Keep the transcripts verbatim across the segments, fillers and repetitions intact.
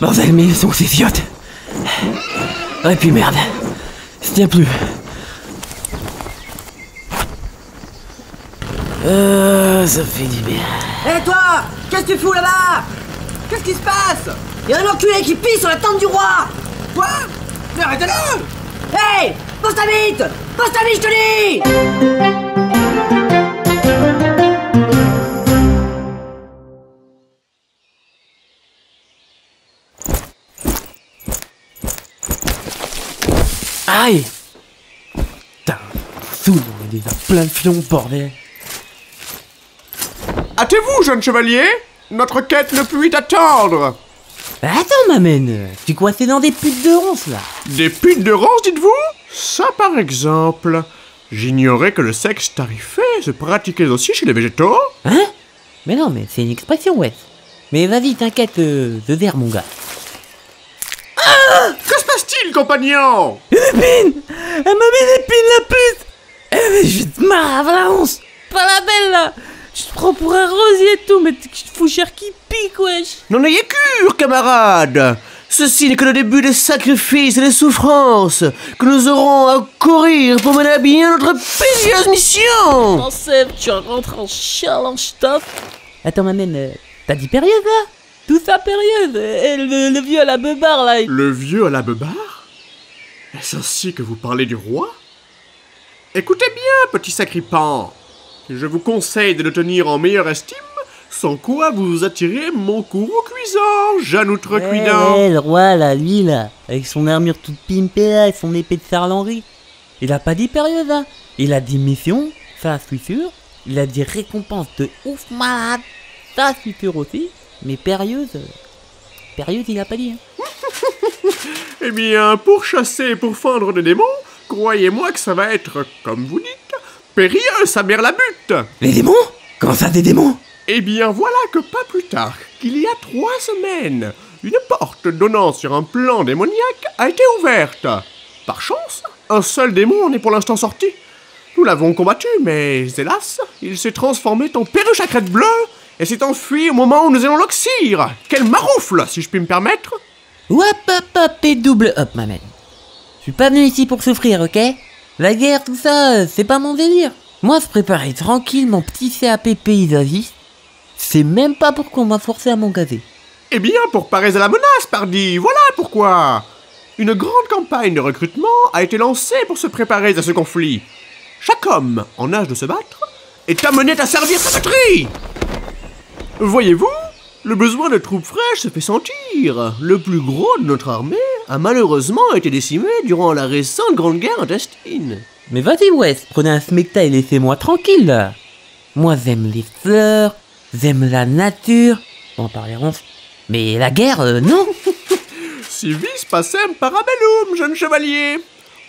Bordel, mais ils sont ces idiotes. Et puis merde, ça tient plus. Euh, ça fait du bien. Hé hey, toi, qu'est-ce que tu fous là-bas? Qu'est-ce qui se passe? Y'a un enculé qui pisse sur la tente du roi. Quoi? Mais arrête-le! Hé hey, pose ta bite! Pose ta bite, je te dis! Aïe! Putain, saoul, on est déjà plein de fions, bordel! Hâtez-vous, jeune chevalier! Notre quête ne peut attendre! Attends, ma mène! Tu es coincé dans des putes de ronces, là! Des putes de ronces, dites-vous? Ça, par exemple! J'ignorais que le sexe tarifé se pratiquait aussi chez les végétaux! Hein? Mais non, mais c'est une expression, ouais! Mais vas-y, t'inquiète, euh, de verre, mon gars! Ah! Compagnon! Une épine! Elle m'a mis une épine, la pute! Eh mais je te marre à la once! Pas la belle, là! Tu te prends pour un rosier et tout, mais tu te fous cher qui pique, wesh! N'en ayez cure, camarades! Ceci n'est que le début des sacrifices et des souffrances que nous aurons à courir pour mener à bien notre périlleuse mission! Pensez, tu rentres en challenge top! Attends, ma mène, t'as dit périlleuse, là? Tout ça périlleuse! Et le, le vieux à la beubare, là! Il... Le vieux à la beubare? Est-ce ainsi que vous parlez du roi? Écoutez bien, petit sacripant. Je vous conseille de le tenir en meilleure estime, sans quoi vous attirez mon courroux cuisant, jeune outrecuidant. Hey, le roi, là, lui, là, avec son armure toute pimpée, là, et son épée de Sarlanry. Il a pas dit périlleuse, hein. Il a dit mission, ça, je suis sûr. Il a dit récompense de ouf malade, ça, je suis sûr aussi. Mais périlleuse, périlleuse, il a pas dit, hein. Eh bien, pour chasser et pour fendre des démons, croyez-moi que ça va être, comme vous dites, périlleux, sa mère la butte. Les démons? Comment ça, des démons? Eh bien, voilà que pas plus tard qu'il y a trois semaines, une porte donnant sur un plan démoniaque a été ouverte. Par chance, un seul démon en est pour l'instant sorti. Nous l'avons combattu, mais hélas, il s'est transformé en perruche à crête bleue et s'est enfui au moment où nous allons l'oxyre. Quel maroufle, si je puis me permettre. Hop hop hop et double hop, ma mère. Je suis pas venu ici pour souffrir, ok? La guerre, tout ça, c'est pas mon délire. Moi, se préparer tranquille mon petit C A P paysagiste, c'est même pas pour qu'on m'a forcé à m'engager. Eh bien, pour parer à la menace, pardi, voilà pourquoi. Une grande campagne de recrutement a été lancée pour se préparer à ce conflit. Chaque homme en âge de se battre est amené à servir sa patrie. Voyez-vous? Le besoin de troupes fraîches se fait sentir. Le plus gros de notre armée a malheureusement été décimé durant la récente grande guerre intestine. Mais vas-y, Wes, prenez un smecta et laissez-moi tranquille, là. Moi, j'aime les fleurs, j'aime la nature, on parlera, mais la guerre, euh, non. Si vis passem parabellum, jeune chevalier.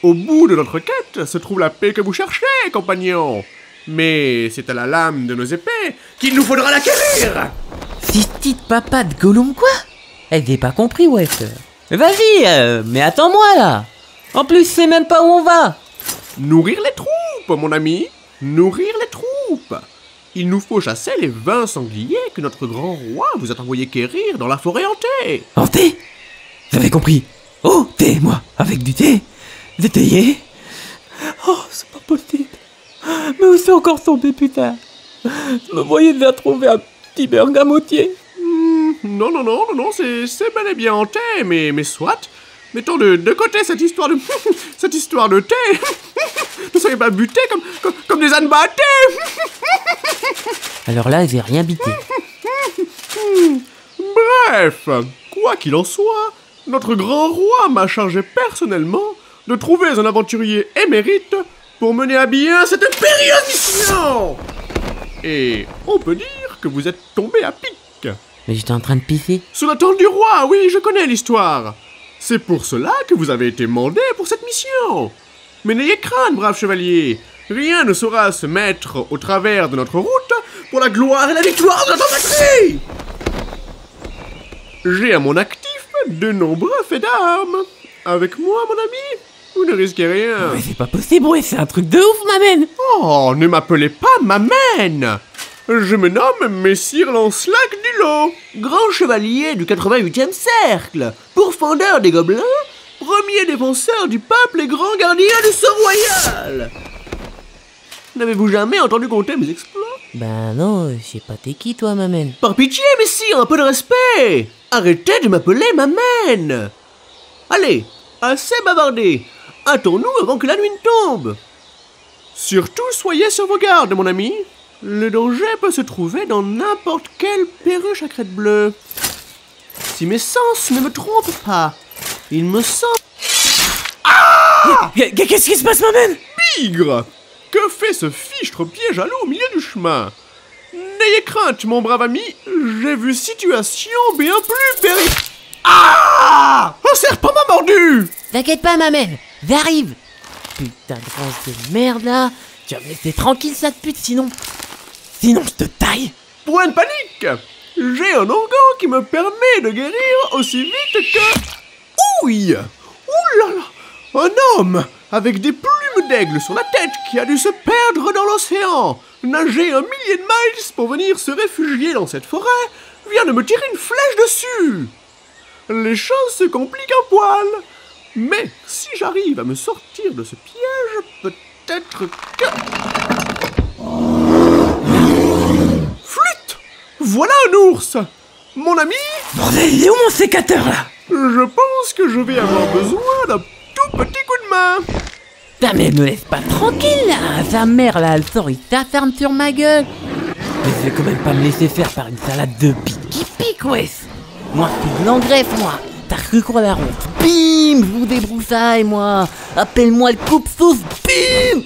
Au bout de notre quête se trouve la paix que vous cherchez, compagnon. Mais c'est à la lame de nos épées qu'il nous faudra l'acquérir. Petite papa de Gollum, quoi? Elle j'ai pas compris, ouais. Vas-y, euh, mais attends-moi, là. En plus, c'est même pas où on va. Nourrir les troupes, mon ami. Nourrir les troupes. Il nous faut chasser les vingt sangliers que notre grand roi vous a envoyé quérir dans la forêt hantée. Hantée? J'avais compris. Oh, thé, moi, avec du thé. Détaillé. Oh, c'est pas possible. Mais où c'est encore tombé, putain? Je me voyais déjà trouver un petit bergamotier. Mmh, non, non, non, non, c'est bel et bien hanté, mais, mais soit. Mettons de, de côté cette histoire de... cette histoire de thé. Ne soyez pas butés comme, comme, comme des ânes battés. Alors là, j'ai rien bité. Bref, quoi qu'il en soit, notre grand roi m'a chargé personnellement de trouver un aventurier émérite pour mener à bien cette périlleuse mission. Et on peut dire que vous êtes tombé à pic. Mais j'étais en train de pisser. Sous la tente du roi, oui, je connais l'histoire. C'est pour cela que vous avez été mandé pour cette mission. Mais n'ayez crainte, brave chevalier. Rien ne saura se mettre au travers de notre route pour la gloire et la victoire de notre patrie. J'ai à mon actif de nombreux faits d'armes. Avec moi, mon ami, vous ne risquez rien. Mais c'est pas possible, ouais, c'est un truc de ouf, ma mène. Oh, ne m'appelez pas ma mène. Je me nomme Messire Lancelac du Lot, grand chevalier du quatre-vingt-huitième cercle, pourfendeur des gobelins, premier défenseur du peuple et grand gardien du sceau royal. N'avez-vous jamais entendu compter mes exploits? Ben non, je sais pas t'es qui toi, Mamène. Par pitié, messire, un peu de respect. Arrêtez de m'appeler Mamène. Allez, assez bavardé. Hâtons-nous avant que la nuit ne tombe. Surtout, soyez sur vos gardes, mon ami. Le danger peut se trouver dans n'importe quelle perruche à crête bleue. Si mes sens ne me trompent pas, il me semble... Ah! Qu'est-ce qui se passe, Mamène? Bigre! Que fait ce fichtre piège à l'eau au milieu du chemin? N'ayez crainte, mon brave ami, j'ai vu situation bien plus péri... Ah! Un serpent m'a mordu! T'inquiète pas, Mamène, j'arrive. Putain de France de merde, là. Tu vas me laisser tranquille, ça de pute, sinon... Sinon, je te taille. Point de panique. J'ai un onguent qui me permet de guérir aussi vite que... Ouille! Ouh là là! Un homme avec des plumes d'aigle sur la tête qui a dû se perdre dans l'océan, nager un millier de miles pour venir se réfugier dans cette forêt, vient de me tirer une flèche dessus. Les choses se compliquent un poil. Mais si j'arrive à me sortir de ce piège, peut-être que... Flûte! Voilà un ours! Mon ami... Bordel, il est où mon sécateur, là? Je pense que je vais avoir besoin d'un tout petit coup de main. Ta mère me laisse pas tranquille, là. Sa mère, là, elle sort, il t'afferme sur ma gueule. Mais je vais quand même pas me laisser faire par une salade de pique qui pique, ouais. Moi, c'est de l'engreffe, moi. T'as cru quoi la ronde? Bim! Je vous débroussaille, moi! Appelle-moi le coupe-sauce! Bim!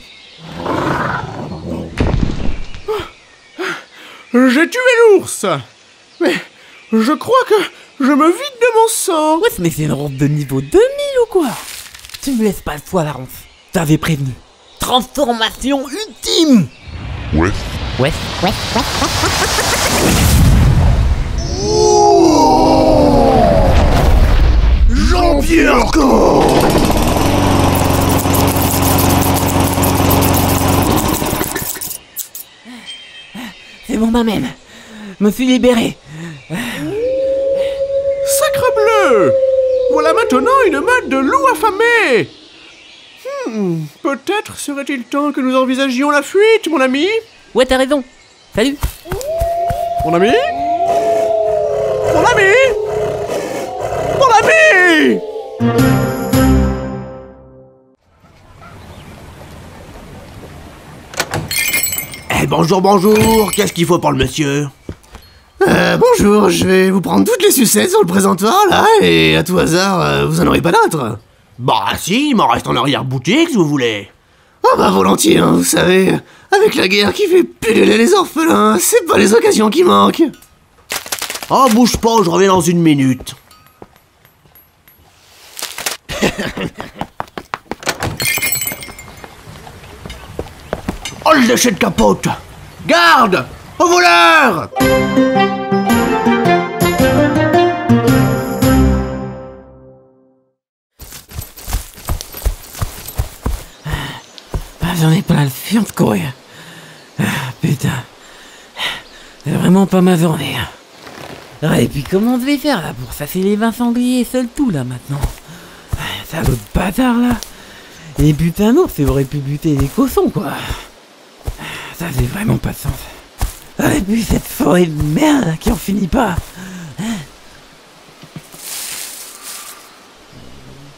J'ai tué l'ours! Mais je crois que je me vide de mon sang! Ouais, mais c'est une ronde de niveau deux mille ou quoi? Tu me laisses pas le choix, la ronde. T'avais prévenu. Transformation ultime! Ouais. Ouais. Ouais. Jean-Pierre Corps! C'est bon, ma mère. Me suis libéré. Sacre bleu! Voilà maintenant une meute de loups affamés! Hmm, peut-être serait-il temps que nous envisagions la fuite, mon ami? Ouais, t'as raison. Salut! Mon ami? Mon ami? Mon ami! Eh, bonjour, bonjour. Qu'est-ce qu'il faut pour le monsieur? Euh, bonjour, je vais vous prendre toutes les sucettes sur le présentoir, là, et à tout hasard, euh, vous en aurez pas d'autres? Bah si, il m'en reste en arrière-boutique, si vous voulez. Ah bah volontiers, hein, vous savez, avec la guerre qui fait pululer les orphelins, c'est pas les occasions qui manquent. Oh, bouge pas, je reviens dans une minute. Oh, le déchet de capote! Garde! Au voleur! Ah, j'en ai plein le fion de courir. Ah, putain. C'est vraiment pas ma journée. Ah, et puis comment je vais faire là pour chasser les vingt sangliers seul tout là maintenant? Ça l'autre bâtard là. Et putain non, c'est vrai, pu buter des cossons quoi. Ça c'est vraiment pas de sens. Ah, et puis cette forêt de merde là, qui en finit pas.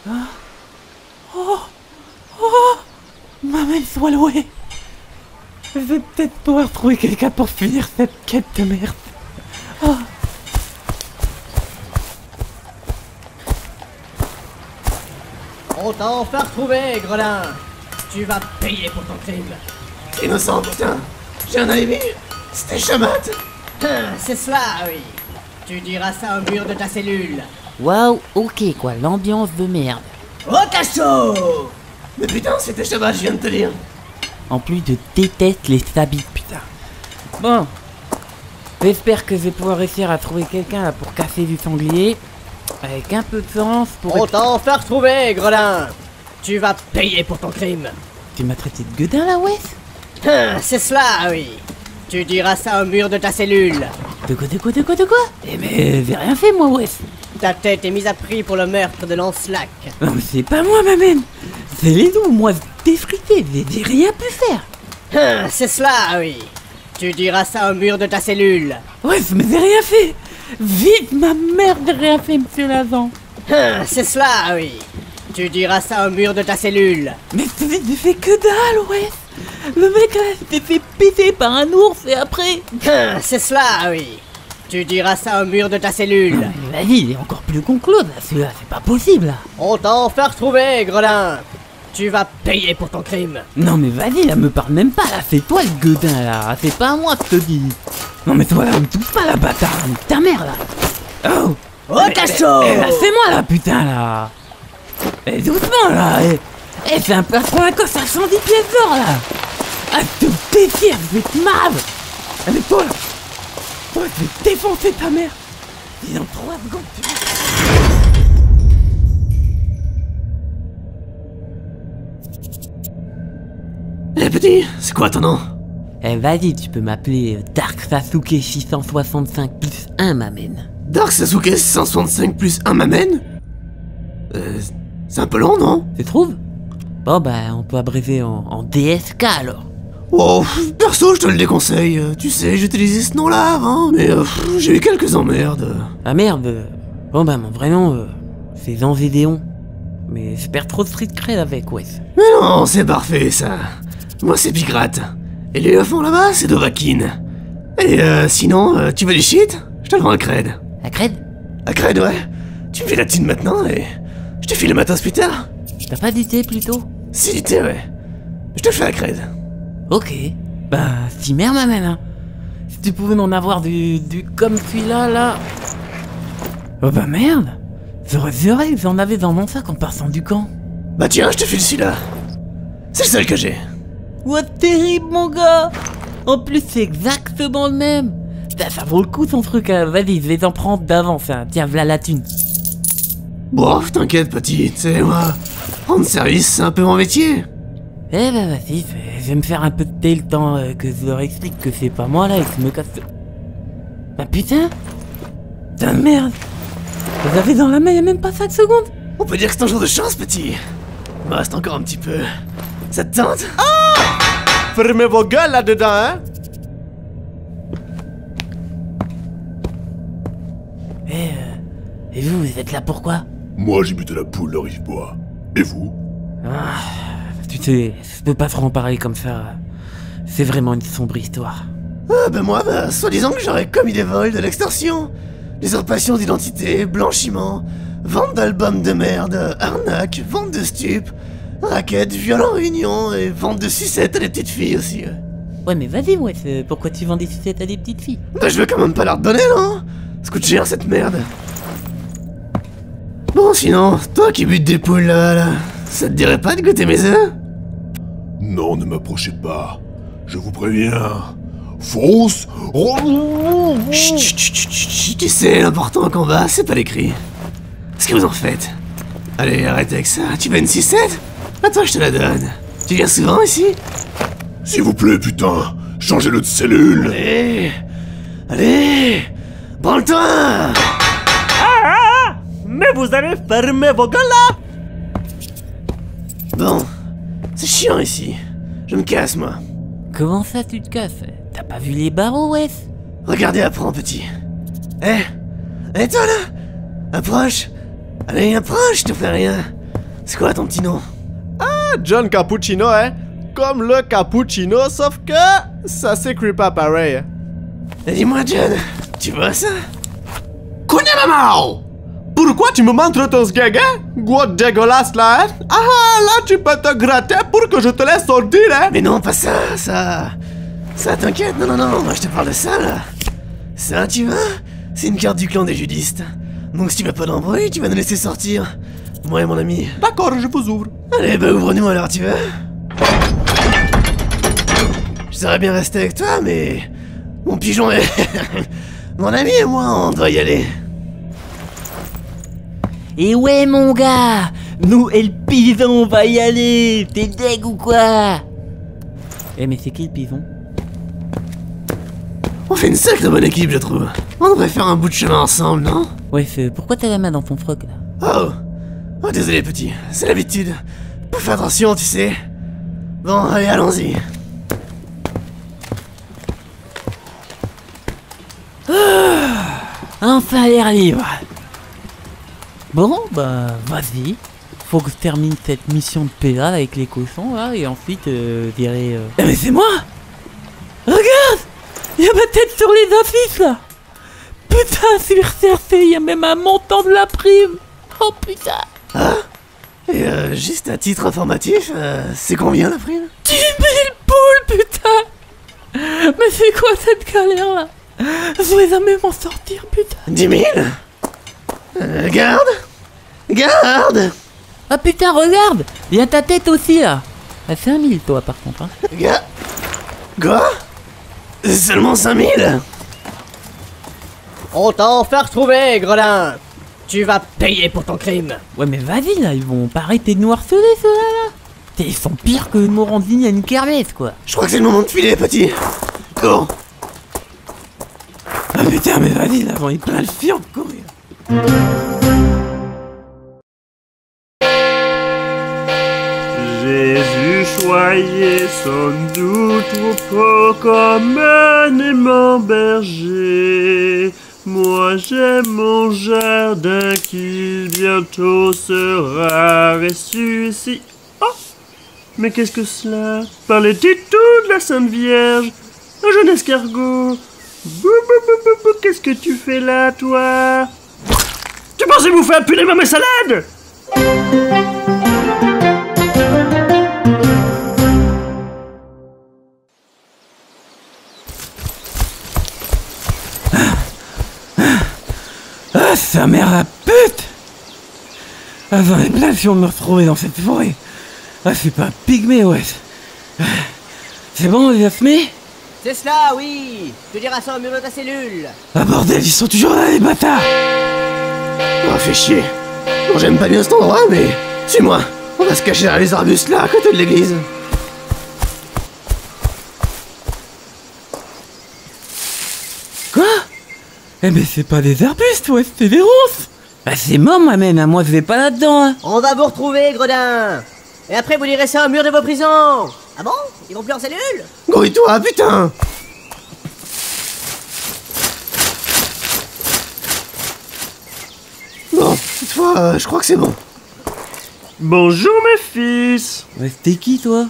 Ah. Oh oh Mamène soit louée. Je vais peut-être pouvoir trouver quelqu'un pour finir cette quête de merde. Oh. On t'a enfin retrouvé, Grelin! Tu vas payer pour ton crime! Innocent, putain! J'ai un alibi! C'était Chamat! Hum, c'est cela, oui! Tu diras ça au mur de ta cellule! Waouh, ok quoi, l'ambiance de merde! Au cachot! Mais putain, c'était Chamat, je viens de te dire! En plus, je déteste les sabits, putain! Bon! J'espère que je vais pouvoir réussir à trouver quelqu'un là pour casser du sanglier. Avec un peu de sens pour... On t'a enfin retrouvé, Grelin! Tu vas payer pour ton crime! Tu m'as traité de gueudin, là, ouais? C'est cela, oui! Tu diras ça au mur de ta cellule! De quoi, de quoi, de quoi, de quoi? Eh mais j'ai rien fait moi, Wes. Ta tête est mise à prix pour le meurtre de Lancelac. Non mais c'est pas moi ma même. C'est les loups, moi défrité, j'ai rien pu faire. Hum, c'est cela, oui. Tu diras ça au mur de ta cellule. Wes, mais j'ai rien fait. Vite, ma mère de rien fait, monsieur Lavant. Hum, c'est cela, oui. Tu diras ça au mur de ta cellule. Mais tu fais que dalle, Wes. Le mec là, s'est fait péter par un ours et après... C'est cela, oui. Tu diras ça au mur de ta cellule. Vas-y, il est encore plus con que l'autre, celui-là, c'est pas possible là. On t'en fait retrouver, Gredin. Tu vas payer pour ton crime. Non mais vas-y, là, me parle même pas, là, c'est toi le Gredin, là, c'est pas moi, je te dis. Non mais toi là, me touche pas là, bâtard, ta mère là. Oh, oh t'as chaud. C'est moi là, putain là. Mais doucement là. Eh, c'est un patron à coffre à cent dix pièces d'or là! Ah, je te défie, je vais te marrer! Allez, toi là! Toi, je vais te défoncer ta mère! Et dans trois secondes, tu vas. Eh petit, c'est quoi ton nom? Eh vas-y, tu peux m'appeler Dark Sasuke six cent soixante-cinq plus un m'amène. Dark Sasuke six cent soixante-cinq plus un m'amène? Euh. C'est un peu long, non? Tu trouves? Bon bah on peut abréver en, en D S K alors. Oh, perso je te le déconseille, tu sais j'utilisais ce nom là avant, hein, mais euh, j'ai eu quelques emmerdes. Ah merde, bon bah mon vrai nom euh, c'est Zanzédéon, mais je perds trop de street cred avec ouais. Mais non c'est parfait ça, moi c'est Pigrate, et l'éléphant là-bas c'est Dovahkiin. Et euh, sinon euh, tu veux du shit? Je te le rends à cred. À cred? À cred ouais, tu me fais la thune maintenant et je te file le matin plus tard. T'as pas d'idée plutôt? Si d'idée ouais. Je te fais la crède. Ok. Bah si merde ma même hein. Si tu pouvais m'en avoir du, du comme celui-là là. Oh bah merde. J'aurais juré que j'en avais dans mon sac en passant du camp. Bah tiens je te file celui-là. C'est le seul que j'ai. What terrible mon gars. En plus c'est exactement le même. Ça, ça vaut le coup ton truc hein. Vas-y je vais t'en prendre d'avance hein. Tiens voilà la thune. Bon, t'inquiète petit, tu sais moi, rendre service c'est un peu mon métier. Eh bah vas-y, je vais me faire un peu de thé le temps euh, que je leur explique que c'est pas moi là et que je me casse. Bah putain, putain de merde, vous avez dans la main il y a même pas cinq secondes. On peut dire que c'est un jour de chance petit. Bah reste encore un petit peu, ça te tente? Oh, fermez vos gueules là-dedans hein. Eh euh, et vous, vous êtes là pourquoi? Moi j'ai buté la poule au rive-bois. Et vous? Ah, tu sais, je peux pas se remparer comme ça. C'est vraiment une sombre histoire. Ah ben moi, ben, soi-disant que j'aurais commis des vols, de l'extorsion, usurpation d'identité, blanchiment, vente d'albums de merde, arnaque, vente de stupes, raquettes, viol en réunion et vente de sucettes à des petites filles aussi. Ouais mais vas-y ouais, pourquoi tu vends des sucettes à des petites filles? Bah ben, je veux quand même pas leur donner non. Ça coûte cher cette merde. Bon sinon, toi qui butes des poules là, là, ça te dirait pas de goûter mes œufs? Non, ne m'approchez pas, je vous préviens. Fonce. Chut, chut, chut, chut, tu sais, l'important en combat, c'est pas les cris. Qu'est-ce que vous en faites? Allez, arrête avec ça, tu veux une six sept? Attends, je te la donne. Tu viens souvent ici? S'il vous plaît, putain, changez-le de cellule. Allez, allez, branle-toi. Mais vous allez fermer vos gueules là! Bon, c'est chiant ici. Je me casse moi. Comment ça tu te casses? T'as pas vu les barreaux, Wes? Regardez, apprends petit. Eh, eh toi là! Approche! Allez, approche, je te fais rien. C'est quoi ton petit nom? Ah, John Cappuccino, hein? Comme le cappuccino, sauf que ça s'écrit pas pareil. Dis-moi, John, tu vois ça? Kunemamao! Pourquoi tu me montres ton sguéguin? Gros dégueulasse là, hein? Ah là tu peux te gratter pour que je te laisse sortir hein? Mais non pas ça, ça... Ça t'inquiète, non non non, moi je te parle de ça là. Ça tu vois? C'est une carte du clan des judistes. Donc si tu vas pas l'embrouiller, tu vas nous laisser sortir. Moi et mon ami. D'accord, je vous ouvre. Allez bah ouvre-nous alors tu veux? Je serais bien resté avec toi mais... Mon pigeon est... Mon ami et moi on doit y aller. Et ouais mon gars, nous et le pigeon on va y aller. T'es deg ou quoi? Eh mais c'est qui le pigeon? On fait une sacrée bonne équipe, je trouve. On devrait faire un bout de chemin ensemble, non? Ouais, feu, pourquoi t'as la main dans ton frog là? Oh Oh, désolé, petit. C'est l'habitude. Fais attention, tu sais. Bon, allez, allons-y. Ah, enfin, l'air libre. Bon, bah, vas-y. Faut que je termine cette mission de pédale avec les cochons, là, et ensuite, euh, je dirais... Euh... Eh mais c'est moi! Regarde! Y'a ma tête sur les affiches, là! Putain, c'est recherché, y'a même un montant de la prime! Oh, putain! Hein? Et euh, juste à titre informatif, euh, c'est combien la prime? dix mille poules, putain! Mais c'est quoi cette galère, là? Je vais jamais m'en sortir, putain! dix mille? Euh, garde! Garde! Ah putain, regarde! Il y a ta tête aussi, là! Ah, c'est cinq mille, toi, par contre, hein. Ga... Quoi? Seulement cinq mille? On t'en fait retrouver, Grelin! Tu vas payer pour ton crime! Ouais, mais vas-y, là, ils vont pas arrêter de nous harceler, ceux-là, là! T'es, ils sont pires que Morandini à une kermesse, quoi! Je crois que c'est le moment de filer, petit! Go! Ah putain, mais vas-y, là, j'en ai plein le fion de courir! Soyez sans doute vos pros comme un aimant berger. Moi j'aime mon jardin qui bientôt sera ressuscité. Oh, mais qu'est-ce que cela? Parlait-il tout de la Sainte Vierge? Un jeune escargot. Qu'est-ce que tu fais là, toi? Tu pensais vous faire puler ma salade? Ah, sa mère la pute! Ah, j'en ai plein si on me retrouvait dans cette forêt. Ah, c'est pas un pygmée, ouais. C'est bon, les affmés? C'est cela, oui! Tu diras ça au mur de ta cellule! Ah, bordel, ils sont toujours là, les bâtards! Oh, fais chier. Bon, j'aime pas bien cet endroit, mais... suis-moi, on va se cacher derrière les arbustes, là, à côté de l'église. Eh mais c'est pas des arbustes, ouais, c'est des ronces. Bah c'est mort, ma mène, hein, moi je vais pas là-dedans, hein. On va vous retrouver, Gredin. Et après vous direz ça au mur de vos prisons. Ah bon? Ils vont plus en cellule? Grouille-toi, putain. Bon, cette fois, euh, je crois que c'est bon. Bonjour, mes fils. Ouais, t'es qui, toi?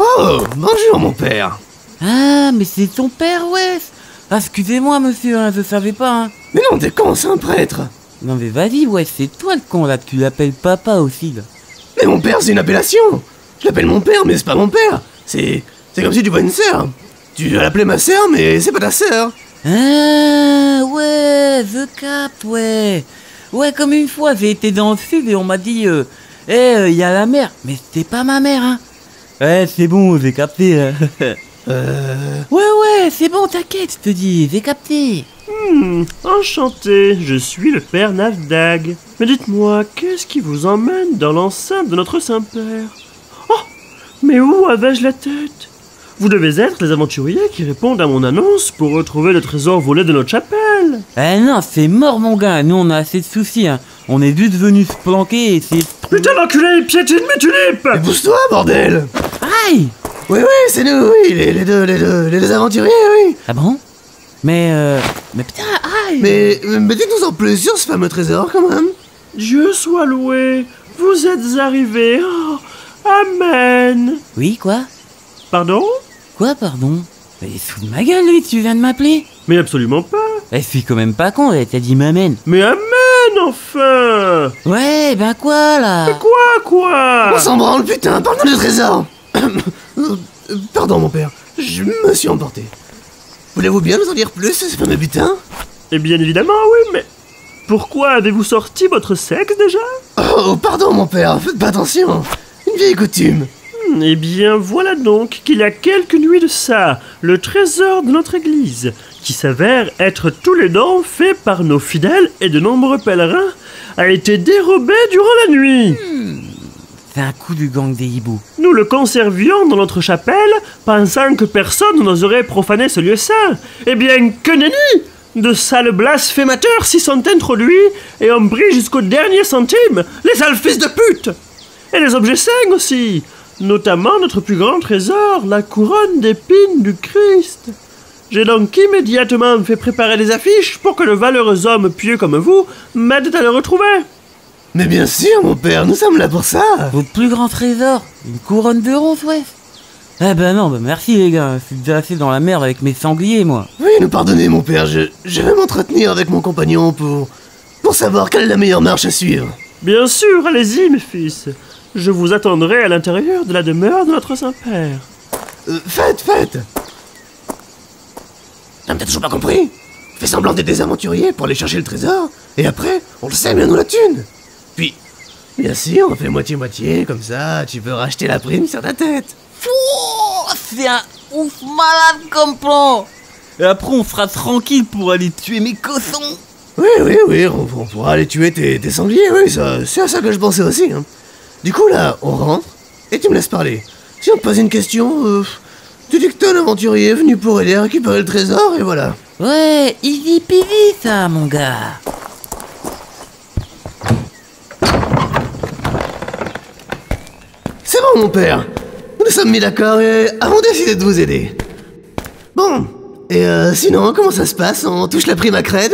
Oh, bonjour, mon père. Ah, mais c'est ton père, ouais. Ah, excusez-moi, monsieur, hein, je savais pas, hein. Mais non, t'es con, c'est un prêtre. Non, mais vas-y, ouais, c'est toi le con, là, tu l'appelles papa aussi, là. Mais mon père, c'est une appellation. Je l'appelle mon père, mais c'est pas mon père. C'est... c'est comme si tu vois une sœur. Tu l'appelais ma sœur, mais c'est pas ta sœur. Ah, ouais, je capte, ouais. Ouais, comme une fois, j'ai été dans le sud et on m'a dit, euh, eh, euh, y a la mère. Mais c'était pas ma mère, hein. Ouais, c'est bon, j'ai capté, hein. Euh... Ouais, ouais, c'est bon, t'inquiète, je te dis, j'ai capté. Hmm, enchanté, je suis le père Navdag. Mais dites-moi, qu'est-ce qui vous emmène dans l'enceinte de notre Saint-Père? Oh, mais où avais-je la tête? Vous devez être les aventuriers qui répondent à mon annonce pour retrouver le trésor volé de notre chapelle. Eh non, c'est mort, mon gars, nous on a assez de soucis, hein. On est juste venus se planquer et c'est... Putain, l'enculé, piétine mes tulipes! Pousse-toi, bordel! Aïe! Oui, oui, c'est nous, oui, les, les deux, les deux, les deux aventuriers, oui. Ah bon? Mais, euh, mais putain, aïe. Mais, mais dites-nous en plus sur ce fameux trésor, quand même. Dieu soit loué, vous êtes arrivés, oh, amen. Oui, quoi? Pardon? Quoi, pardon? Mais il se fout de ma gueule, lui, tu viens de m'appeler? Mais absolument pas. Eh, c'est quand même pas con, t'as dit m'amen. Mais amen, enfin. Ouais, ben quoi, là? Mais quoi, quoi? On s'en branle, putain, parle-nous du trésor. Pardon, mon père, je me suis emporté. Voulez-vous bien nous en dire plus, ce fameux butin? Eh bien évidemment, oui, mais... pourquoi avez-vous sorti votre sexe, déjà? Oh, pardon, mon père, faites pas attention. Une vieille coutume. Hmm, eh bien, voilà donc qu'il y a quelques nuits de ça, le trésor de notre église, qui s'avère être tous les dents fait par nos fidèles et de nombreux pèlerins, a été dérobé durant la nuit. Hmm. C'est un coup du gang des hiboux. Nous le conservions dans notre chapelle, pensant que personne n'oserait profaner ce lieu saint. Eh bien, que nenni! De sales blasphémateurs s'y sont introduits et ont pris jusqu'au dernier centime, les sales fils de pute! Et les objets saints aussi, notamment notre plus grand trésor, la couronne d'épines du Christ. J'ai donc immédiatement fait préparer des affiches pour que de valeureux hommes pieux comme vous m'aident à le retrouver. Mais bien sûr, mon père, nous sommes là pour ça. Vos plus grands trésors, une couronne de rose, ouais. Ah bah non, bah merci les gars, je suis déjà assez dans la merde avec mes sangliers, moi. Oui, nous pardonnez, mon père, je, je vais m'entretenir avec mon compagnon pour, pour savoir quelle est la meilleure marche à suivre. Bien sûr, allez-y, mes fils. Je vous attendrai à l'intérieur de la demeure de notre Saint-Père. Euh, faites, faites. T'as peut-être toujours pas compris? Fais semblant d'être des aventuriers pour aller chercher le trésor, et après, on le sème et on la thune. Puis, bien sûr, on fait moitié-moitié, comme ça, tu peux racheter la prime sur ta tête. Fouh, c'est un ouf malade comme plan. Et après, on fera tranquille pour aller tuer mes cossons. Oui, oui, oui, on, on pourra aller tuer tes, tes sangliers, oui, c'est à ça que je pensais aussi, hein. Du coup, là, on rentre, et tu me laisses parler. Si on te pose une question, euh, tu dis que t'es un aventurier venu pour aider à récupérer le trésor, et voilà. Ouais, easy peasy ça, mon gars. C'est bon, mon père. Nous nous sommes mis d'accord et avons décidé de vous aider. Bon, et euh, sinon, comment ça se passe? On touche la prime à Cred?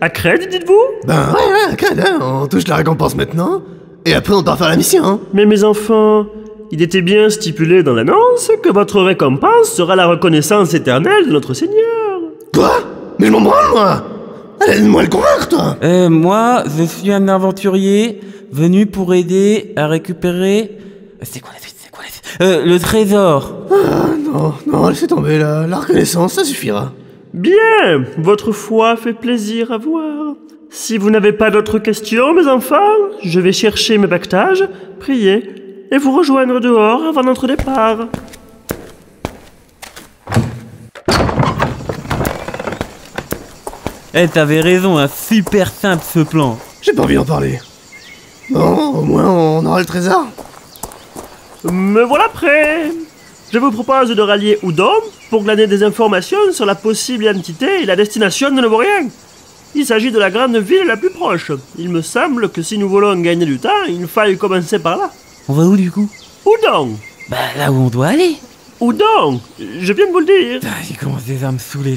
À Cred, dites-vous? Ben ouais, ouais, à Cred, hein. On touche la récompense maintenant. Et après, on part faire la mission, hein. Mais mes enfants, il était bien stipulé dans l'annonce que votre récompense sera la reconnaissance éternelle de notre Seigneur. Quoi? Mais je m'en branle, moi. Allez, aide-moi à le convaincre, toi. Euh, moi, je suis un aventurier venu pour aider à récupérer... C'est quoi la suite? C'est quoi la suite? Euh, le trésor. Ah, non, non, laissez tomber, la, la reconnaissance, ça suffira. Bien, votre foi fait plaisir à voir. Si vous n'avez pas d'autres questions, mes enfants, je vais chercher mes bactages, prier, et vous rejoindre dehors avant notre départ. Eh, hey, t'avais raison, hein, super simple ce plan. J'ai pas envie d'en parler. Bon, au moins on aura le trésor. Me voilà prêt. Je vous propose de rallier Oudon pour glaner des informations sur la possible entité et la destination de nos rien. Il s'agit de la grande ville la plus proche. Il me semble que si nous voulons gagner du temps, il faille commencer par là. On va où du coup? Oudon. Bah là où on doit aller. Oudon. Je viens de vous le dire. Putain, il commence déjà à me saouler.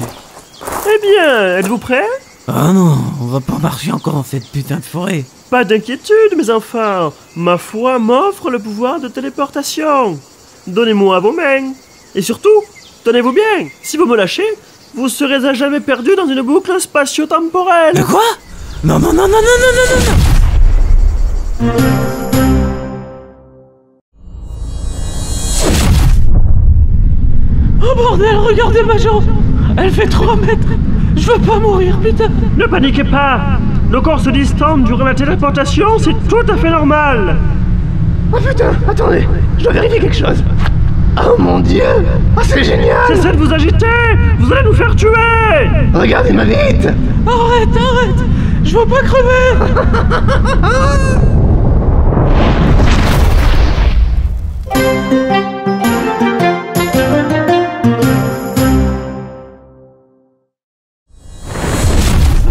Eh bien, êtes-vous prêts? Ah non, on va pas marcher encore dans cette putain de forêt. Pas d'inquiétude mes enfants. Ma foi m'offre le pouvoir de téléportation. Donnez-moi vos mains. Et surtout, tenez-vous bien. Si vous me lâchez... vous serez à jamais perdu dans une boucle spatio-temporelle. De quoi? Non, non, non, non, non, non, non, non, non. Oh bordel, regardez ma jambe. Elle fait trois mètres. Je veux pas mourir, putain. Ne paniquez pas. Le corps se distend durant la téléportation, c'est tout à fait normal. Oh putain, attendez. Je dois vérifier quelque chose. Oh mon dieu! Oh c'est génial! Cessez de vous agiter! Vous allez nous faire tuer! Regardez ma bite! Arrête, arrête! Je veux pas crever! Pas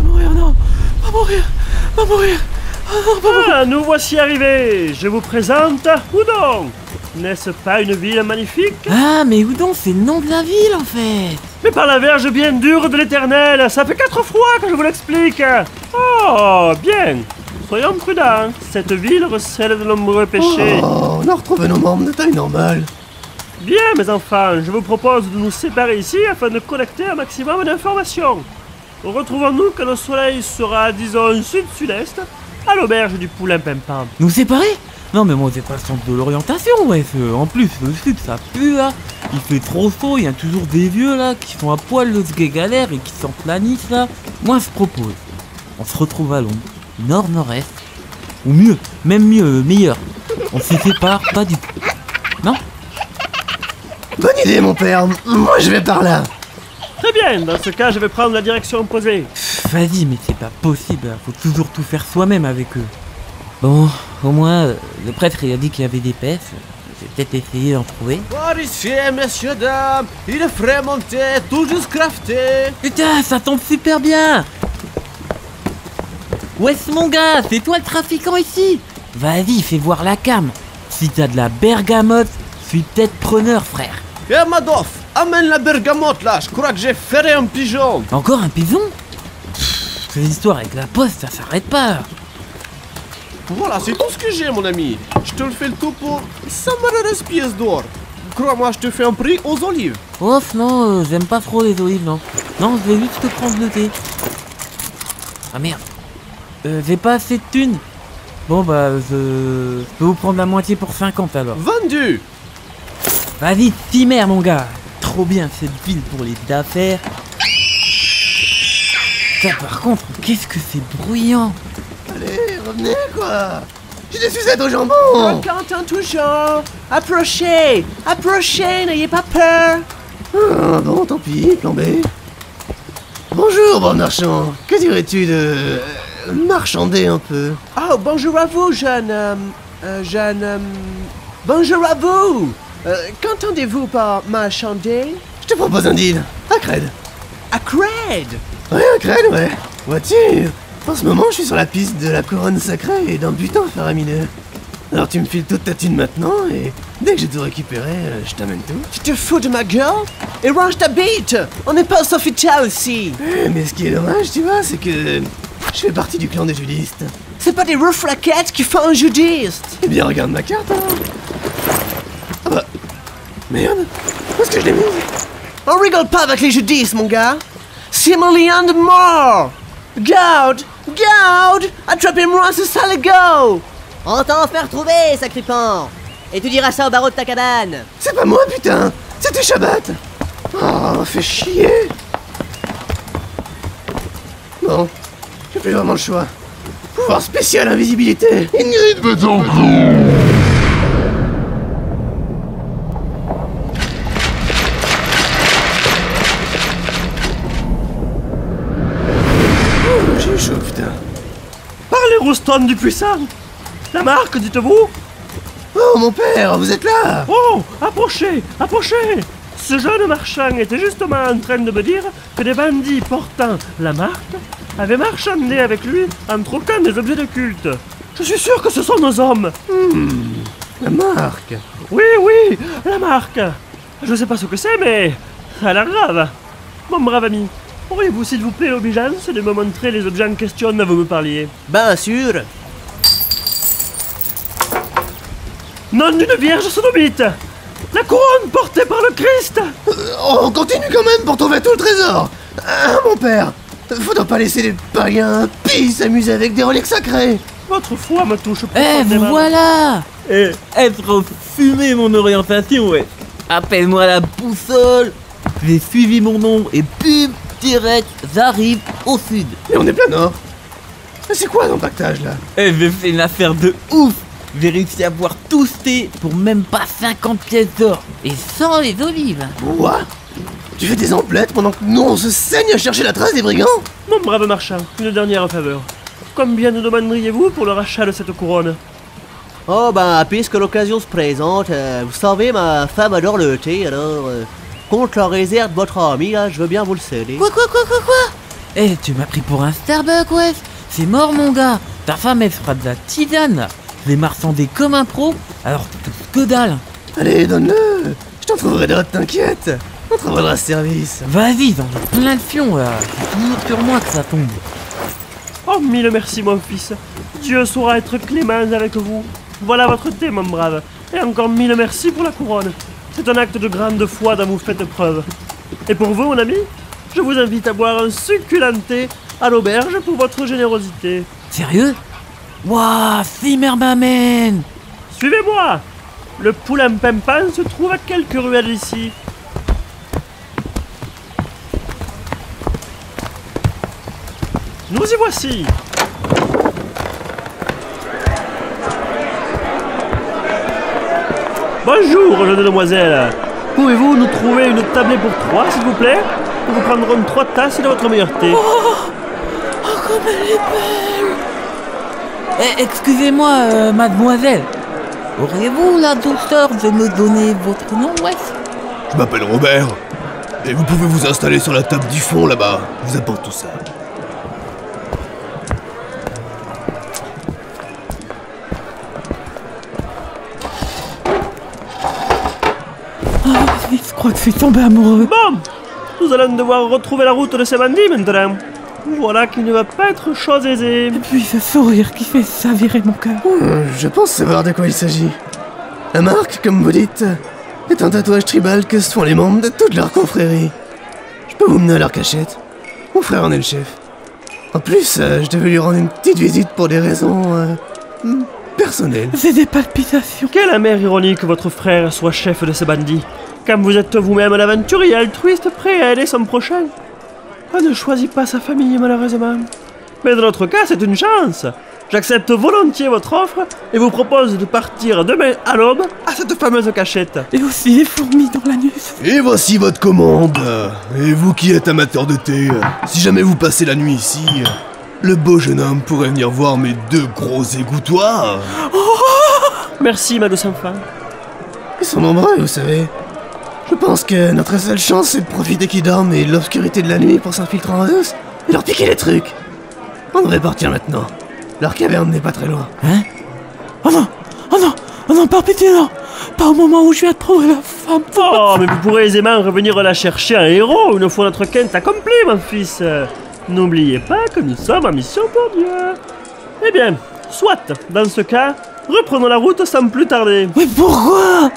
mourir, non! Pas mourir! Pas mourir! Oh, non, pas ah, nous voici arrivés! Je vous présente Oudon! N'est-ce pas une ville magnifique? Ah, mais Oudon, c'est le nom de la ville, en fait. Mais par la verge bien dure de l'éternel, ça fait quatre fois que je vous l'explique. Oh, bien. Soyons prudents, cette ville recèle de nombreux péchés. Oh, on en retrouve nos membres de taille normale. Bien, mes enfants, je vous propose de nous séparer ici afin de collecter un maximum d'informations. Retrouvons-nous quand le soleil sera, disons, sud-sud-est, à l'auberge du Poulain Pimpant. Nous séparer? Non mais moi c'est pas le centre de l'orientation, ouais, en plus le sud ça pue là, il fait trop chaud, il y a toujours des vieux là qui sont à poil de ce galère et qui s'en planissent là. Moi je propose, on se retrouve à Londres, nord-nord-est, ou mieux, même mieux, meilleur, on se sépare pas du tout, non? Bonne idée mon père, moi je vais par là. Très bien, dans ce cas je vais prendre la direction opposée. Vas-y mais c'est pas possible, faut toujours tout faire soi-même avec eux. Bon... Au moins, le prêtre il a dit qu'il y avait des pèces. Je vais peut-être essayer d'en trouver. Par ici, messieurs, dames, il est frais monté, tout juste crafté. Putain, ça tombe super bien. Où est-ce mon gars? C'est toi le trafiquant ici? Vas-y, fais voir la cam. Si t'as de la bergamote, je suis peut-être preneur, frère. Eh, hey, Madoff, amène la bergamote là, je crois que j'ai ferré un pigeon. Encore un pigeon? Ces histoires avec la poste, ça s'arrête pas. Voilà, c'est tout ce que j'ai, mon ami. Je te le fais le tout pour cinq mille pièces d'or. Crois-moi, je te fais un prix aux olives. Oh non, euh, j'aime pas trop les olives, non. Non, je vais juste te prendre le thé. Ah merde. Euh, j'ai pas assez de thunes. Bon, bah, je... je peux vous prendre la moitié pour cinquante alors. Vendu. Vas-y, timère, mon gars. Trop bien cette ville pour les affaires. Ça, par contre, qu'est-ce que c'est bruyant. Allez, revenez, quoi. J'ai des sucettes au jambon. On plante toujours. Approchez, approchez, n'ayez pas peur. Ah, bon, tant pis, plan B. Bonjour, bon marchand. Que dirais-tu de... marchander un peu? Oh, bonjour à vous, jeune... Euh, jeune... Euh, bonjour à vous. euh, Qu'entendez-vous par marchander? Je te propose un deal. À Cred. À Cred? Ouais, à Cred, ouais. Vois-tu? En ce moment, je suis sur la piste de la couronne sacrée et d'un butin faramineux. Alors tu me files toute ta thune maintenant et dès que j'ai tout récupéré, je t'amène tout. Tu te fous de ma gueule et range ta bite. On n'est pas au Sofitel ici. Mais ce qui est dommage, tu vois, c'est que je fais partie du clan des judistes. C'est pas des rouflaquettes qui font un judiste. Eh bien, regarde ma carte. Hein. Ah bah... merde. Où est-ce que je l'ai mise? On rigole pas avec les judistes, mon gars. C'est mon lien de mort. Garde! Garde! Attrapez-moi ce sale go! Entends faire trouver, sacripant! Et tu diras ça au barreau de ta cabane! C'est pas moi, putain! C'était Shabbat! Oh, fais chier! Bon, j'ai plus vraiment le choix. Pouvoir spécial invisibilité! Ingrid me tombe! Rouston du Puissant, la marque, dites-vous? Oh, mon père, vous êtes là? Oh, approchez, approchez. Ce jeune marchand était justement en train de me dire que des bandits portant la marque avaient marchandé avec lui en troquant des objets de culte. Je suis sûr que ce sont nos hommes. Hmm, la marque? Oui, oui, la marque. Je sais pas ce que c'est, mais à la grave. Mon brave ami, auriez-vous, s'il vous plaît, l'obligeance de me montrer les objets en question dont vous me parliez? Bien sûr. Nom d'une vierge sodomite! La couronne portée par le Christ! euh, On continue quand même pour trouver tout le trésor. Ah, mon père, faudra pas laisser les païens pis s'amuser avec des reliques sacrées. Votre foi me touche pas. Eh, voilà. Et être fumé mon orientation, ouais. Appelle-moi la boussole. J'ai suivi mon nom et pub direct, j'arrive au sud. Mais on est plein nord. C'est quoi l'empactage là? Eh, j'ai fait une affaire de ouf. J'ai réussi à boire tout ce thé pour même pas cinquante pièces d'or. Et sans les olives. Quoi? Tu fais des emplettes pendant que nous on se saigne à chercher la trace des brigands? Mon brave marchand, une dernière faveur. Combien nous demanderiez-vous pour le rachat de cette couronne? Oh bah, puisque l'occasion se présente, euh, vous savez, ma femme adore le thé, alors... Euh... contre la réserve de votre ami, là, je veux bien vous le sceller. Quoi, quoi, quoi, quoi, quoi? Eh, hey, tu m'as pris pour un Starbucks, ouais. C'est mort, mon gars. Ta femme, elle fera de la tisane, là. Je vais marchander comme un pro, alors que dalle. Allez, donne-le. Je t'en trouverai d'autres, t'inquiète. On te rendra service. Vas-y, j'en ai plein de fions, là. C'est toujours sur moi que ça tombe. Oh, mille merci, mon fils. Dieu saura être clément avec vous. Voilà votre thé, mon brave. Et encore mille merci pour la couronne. C'est un acte de grande foi dont vous faites preuve. Et pour vous, mon ami, je vous invite à boire un succulent thé à l'auberge pour votre générosité. Sérieux? Waouh, Zimmerman! Suivez-moi! Le poulain Pimpan se trouve à quelques ruelles ici. Nous y voici! Bonjour, jeune demoiselle. Pouvez-vous nous trouver une tablée pour trois, s'il vous plaît? Nous prendrons trois tasses de votre meilleur thé. Oh, oh comme elle est belle! Eh, excusez-moi, euh, mademoiselle. Auriez-vous la douceur de me donner votre nom, Wes? Je m'appelle Robert. Et vous pouvez vous installer sur la table du fond, là-bas. Je vous apporte tout ça. Je crois que c'est tombé amoureux. Bon, nous allons devoir retrouver la route de ces bandits maintenant. Voilà qui ne va pas être chose aisée. Et puis ce sourire qui fait savirer mon cœur. Mmh, je pense savoir de quoi il s'agit. La marque, comme vous dites, est un tatouage tribal que se font les membres de toute leur confrérie. Je peux vous mener à leur cachette. Mon frère en est le chef. En plus, euh, je devais lui rendre une petite visite pour des raisons... Euh, personnelles. C'est des palpitations. Quelle amère ironie que votre frère soit chef de ces bandits. Comme vous êtes vous-même un aventurier altruiste prêt à aider son prochain. On ne choisit pas sa famille, malheureusement. Mais dans notre cas, c'est une chance. J'accepte volontiers votre offre et vous propose de partir demain à l'aube à cette fameuse cachette. Et aussi les fourmis dans l'anus. Et voici votre commande. Et vous qui êtes amateur de thé, si jamais vous passez la nuit ici, le beau jeune homme pourrait venir voir mes deux gros égouttoirs. Oh, merci, ma douce enfant. Ils sont nombreux, vous savez. Je pense que notre seule chance, c'est de profiter qu'ils dorment et l'obscurité de la nuit pour s'infiltrer en douce et leur piquer les trucs. On devrait partir maintenant. Leur caverne n'est pas très loin. Hein? Oh non! Oh non! Oh non, par pitié, non! Pas au moment où je vais trouver la femme! Oh, mais vous pourrez aisément revenir la chercher un héros une fois notre quête accomplie, mon fils! N'oubliez pas que nous sommes en mission pour Dieu! Eh bien, soit, dans ce cas, reprenons la route sans plus tarder. Mais pourquoi?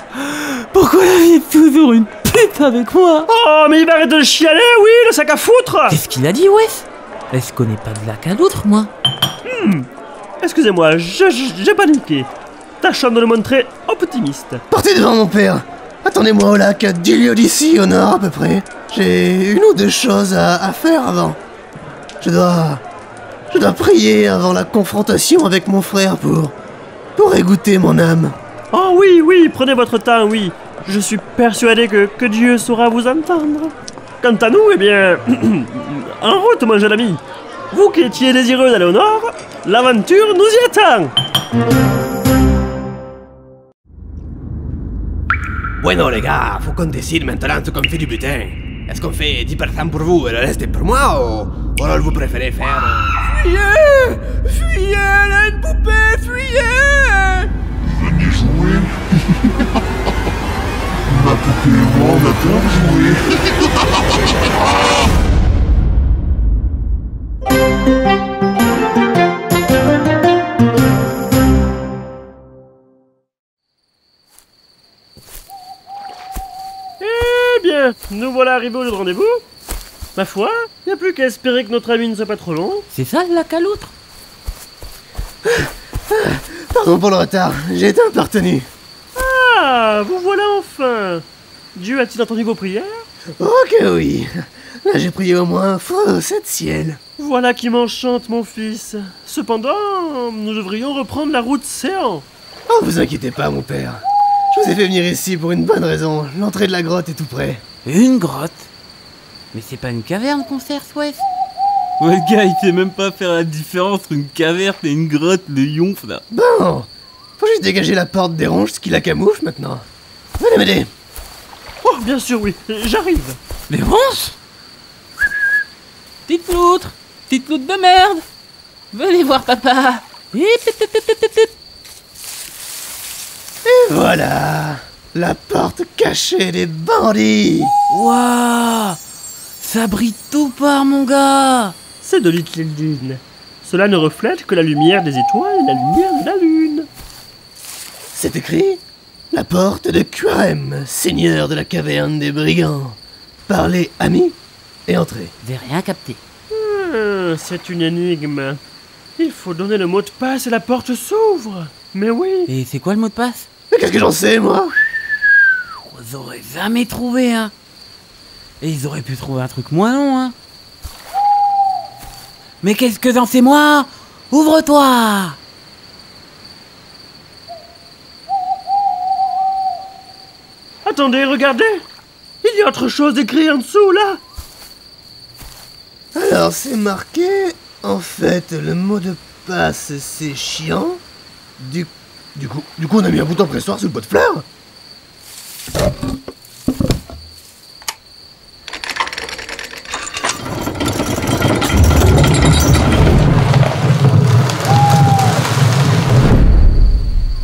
Pourquoi la vie est toujours une pute avec moi? Oh, mais il m'arrête de chialer, oui, le sac à foutre! Qu'est-ce qu'il a dit, Wes? Est-ce qu'on n'est pas de lac à l'autre, moi? Hmm, excusez-moi, j'ai paniqué. Tâchons de le montrer optimiste. Partez devant, mon père. Attendez-moi au lac, à dix lieues d'ici, au nord à peu près. J'ai une ou deux choses à, à faire avant. Je dois... Je dois prier avant la confrontation avec mon frère pour... pour égoutter mon âme. Oh oui, oui, prenez votre temps, oui. Je suis persuadé que, que Dieu saura vous entendre. Quant à nous, eh bien... en route, mon jeune ami. Vous qui étiez désireux d'aller au nord, l'aventure nous y attend. Bueno, les gars, faut qu'on décide maintenant ce qu'on fait du butin. Est-ce qu'on fait dix pour cent pour vous et le reste pour moi, ou, ou alors vous préférez faire... Euh... Fuyez! Fuyez, la haine poupée, fuyez! Venez jouer. Ma poupée et moi, on adore jouer. Eh bien, nous voilà arrivés au lieu de rendez-vous. Ma foi, il n'y a plus qu'à espérer que notre ami ne soit pas trop long. C'est ça, la caloutre. Pardon pour le retard, j'ai été impertenu. Ah, vous voilà enfin. Dieu a-t-il entendu vos prières? Oh que oui. Là, j'ai prié au moins sept ciels. Voilà qui m'enchante, mon fils. Cependant, nous devrions reprendre la route séant. Oh, vous inquiétez pas, mon père. Je vous ai fait venir ici pour une bonne raison. L'entrée de la grotte est tout près. Une grotte? Mais c'est pas une caverne qu'on cherche, Wes? Ouais, le gars, il sait même pas faire la différence entre une caverne et une grotte, le yonf, là. Bon, faut juste dégager la porte des ronges qui la camoufle, maintenant. Venez m'aider. Oh, bien sûr, oui. J'arrive. Les ronges? Petite loutre, petite loutre de merde. Venez voir papa. Et voilà, la porte cachée des bandits. Waouh, ça brille tout par mon gars. C'est de l'hydrogène. Cela ne reflète que la lumière des étoiles et la lumière de la lune. C'est écrit: la porte de Quirem, seigneur de la caverne des brigands. Parlez, amis. Et entrez. J'ai rien capté. Hmm, c'est une énigme. Il faut donner le mot de passe et la porte s'ouvre. Mais oui. Et c'est quoi le mot de passe? Mais qu'est-ce que j'en sais, moi? Vous aurez jamais trouvé, hein. Et ils auraient pu trouver un truc moins long, hein. Mais qu'est-ce que j'en sais, moi? Ouvre-toi. Attendez, regardez. Il y a autre chose écrit en dessous, là. Alors, c'est marqué... En fait, le mot de passe, c'est chiant. Du, du, coup, du coup, on a mis un bouton pressoir sous le pot de fleurs.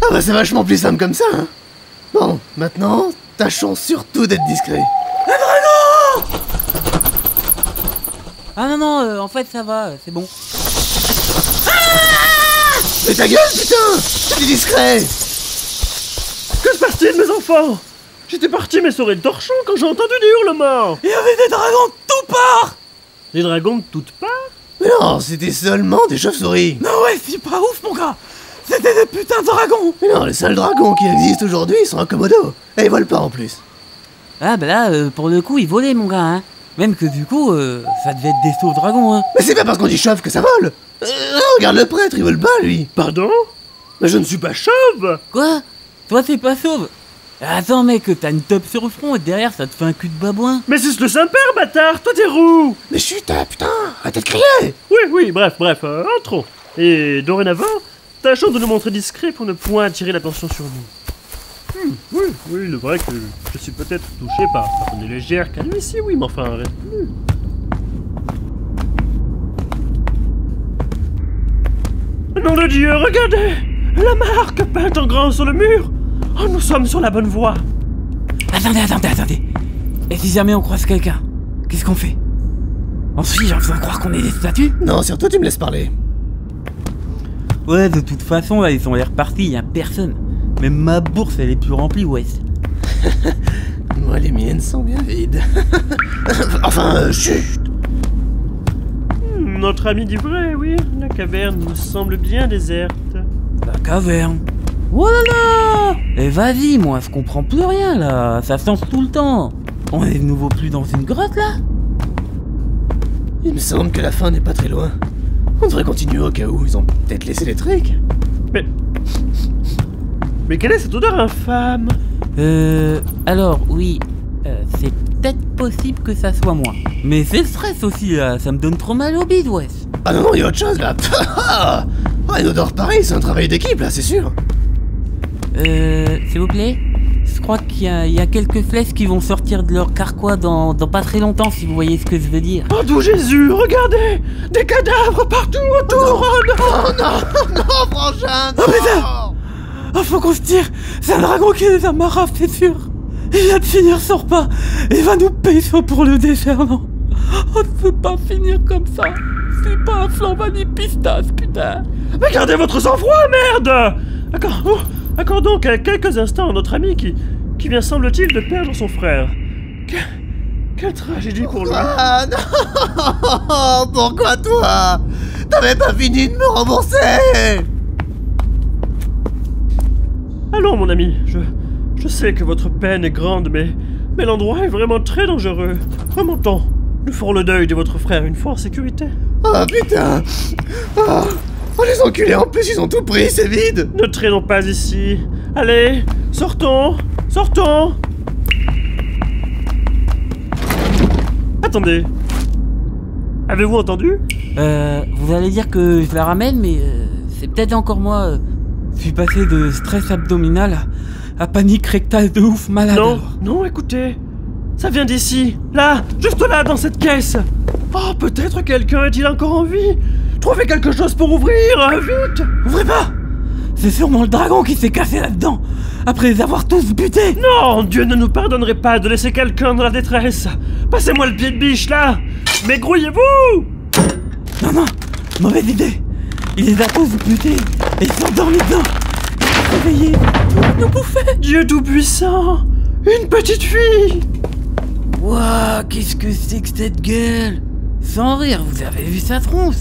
Ah bah c'est vachement plus simple comme ça, hein. Bon, maintenant, tâchons surtout d'être discrets. Un dragon! Ah non, non, euh, en fait ça va, euh, c'est bon. Ah! Mais ta gueule, putain! T'es discret! Que se passe-t-il, mes enfants? J'étais parti m'essorer de torchon quand j'ai entendu des hurlements! Il y avait des dragons de toutes parts! Des dragons de toutes parts? Mais non, c'était seulement des chauves-souris! Non, ouais, c'est pas ouf, mon gars! C'était des putains de dragons! Mais non, les seuls dragons qui existent aujourd'hui, ils sont un Komodo! Et ils volent pas en plus! Ah bah là, euh, pour le coup, ils volaient, mon gars, hein! Même que du coup, euh, ça devait être des sauts dragons, hein. Mais c'est pas parce qu'on dit chauve que ça vole. euh, Regarde le prêtre, il vole pas, lui. Pardon? Mais je ne suis pas chauve. Quoi? Toi, t'es pas chauve? Attends, mec, t'as une top sur le front et derrière, ça te fait un cul de babouin. Mais c'est le Saint-Père, bâtard. Toi, t'es roux. Mais chut, putain, arrêtez de crier. Oui, oui, bref, bref, euh, entrons. Et dorénavant, tâchons de nous montrer discrets pour ne point attirer l'attention sur nous. Hmm, oui, oui, il est vrai que je suis peut-être touché par, par une légère calvitie, oui, mais enfin, reste plus. Nom de Dieu, regardez! La marque peinte en grand sur le mur! Oh, nous sommes sur la bonne voie! Attendez, attendez, attendez! Et si jamais on croise quelqu'un, qu'est-ce qu'on fait? Ensuite, j'en veux croire qu'on est des statues? Non, surtout, tu me laisses parler. Ouais, de toute façon, là, ils sont repartis, y'a personne. Même ma bourse, elle est plus remplie, ouais. Moi, les miennes sont bien vides. Enfin, euh, chut. Notre ami dit vrai, oui. La caverne nous semble bien déserte. La caverne? Oh là là! Eh vas-y, moi, je comprends plus rien, là. Ça change tout le temps. On est de nouveau plus dans une grotte, là? Il me semble que la fin n'est pas très loin. On devrait continuer au cas où. Ils ont peut-être laissé les trucs. Mais... Mais quelle est cette odeur infâme? Euh... Alors, oui... Euh, c'est peut-être possible que ça soit moi. Mais c'est le stress aussi, là. Ça me donne trop mal au bide, ouais. Ah non, non, il y a autre chose, là. Oh, une odeur pareille, c'est un travail d'équipe, là, c'est sûr. Euh... S'il vous plaît? Je crois qu'il y, y a quelques flèches qui vont sortir de leur carquois dans, dans pas très longtemps, si vous voyez ce que je veux dire. Oh, doux Jésus, regardez! Des cadavres partout autour! Oh non! Oh non, oh, non, non, frangin, non. Oh, putain. Ah, faut qu'on se tire! C'est un dragon qui les amarra, c'est sûr! Il vient de finir son repas! Il va nous pécho pour le déferlant! On ne peut pas finir comme ça! C'est pas un flambant ni pistache, putain! Mais gardez votre sang-froid, merde! D'accord, oh, accordons quelques instants à notre ami qui, qui vient, semble-t-il, de perdre son frère. Que, quelle tragédie pour lui! Ah non! Pourquoi toi? T'avais pas fini de me rembourser! Allons, mon ami, je, je sais que votre peine est grande, mais, mais l'endroit est vraiment très dangereux. Remontons, nous ferons le deuil de votre frère une fois en sécurité. Ah, putain! Ah, oh, les enculés, en plus, ils ont tout pris, c'est vide! Ne traînons pas ici. Allez, sortons, sortons! Attendez. Avez-vous entendu? Euh, vous allez dire que je la ramène, mais euh, c'est peut-être encore moi... Euh... Je suis passé de stress abdominal à, à panique rectale de ouf malade. Non, non, écoutez. Ça vient d'ici. Là, juste là, dans cette caisse. Oh, peut-être quelqu'un est-il encore en vie? Trouvez quelque chose pour ouvrir, hein, vite. Ouvrez pas. C'est sûrement le dragon qui s'est cassé là-dedans, après les avoir tous butés. Non, Dieu ne nous pardonnerait pas de laisser quelqu'un dans la détresse. Passez-moi le pied de biche, là. Mais grouillez-vous. Non, non, mauvaise idée. Il les a tous butés. Et ils sont dans les dents. Réveillés, nous bouffer. Dieu tout-puissant, une petite fille. Wouah, qu'est-ce que c'est que cette gueule? Sans rire, vous avez vu sa tronche?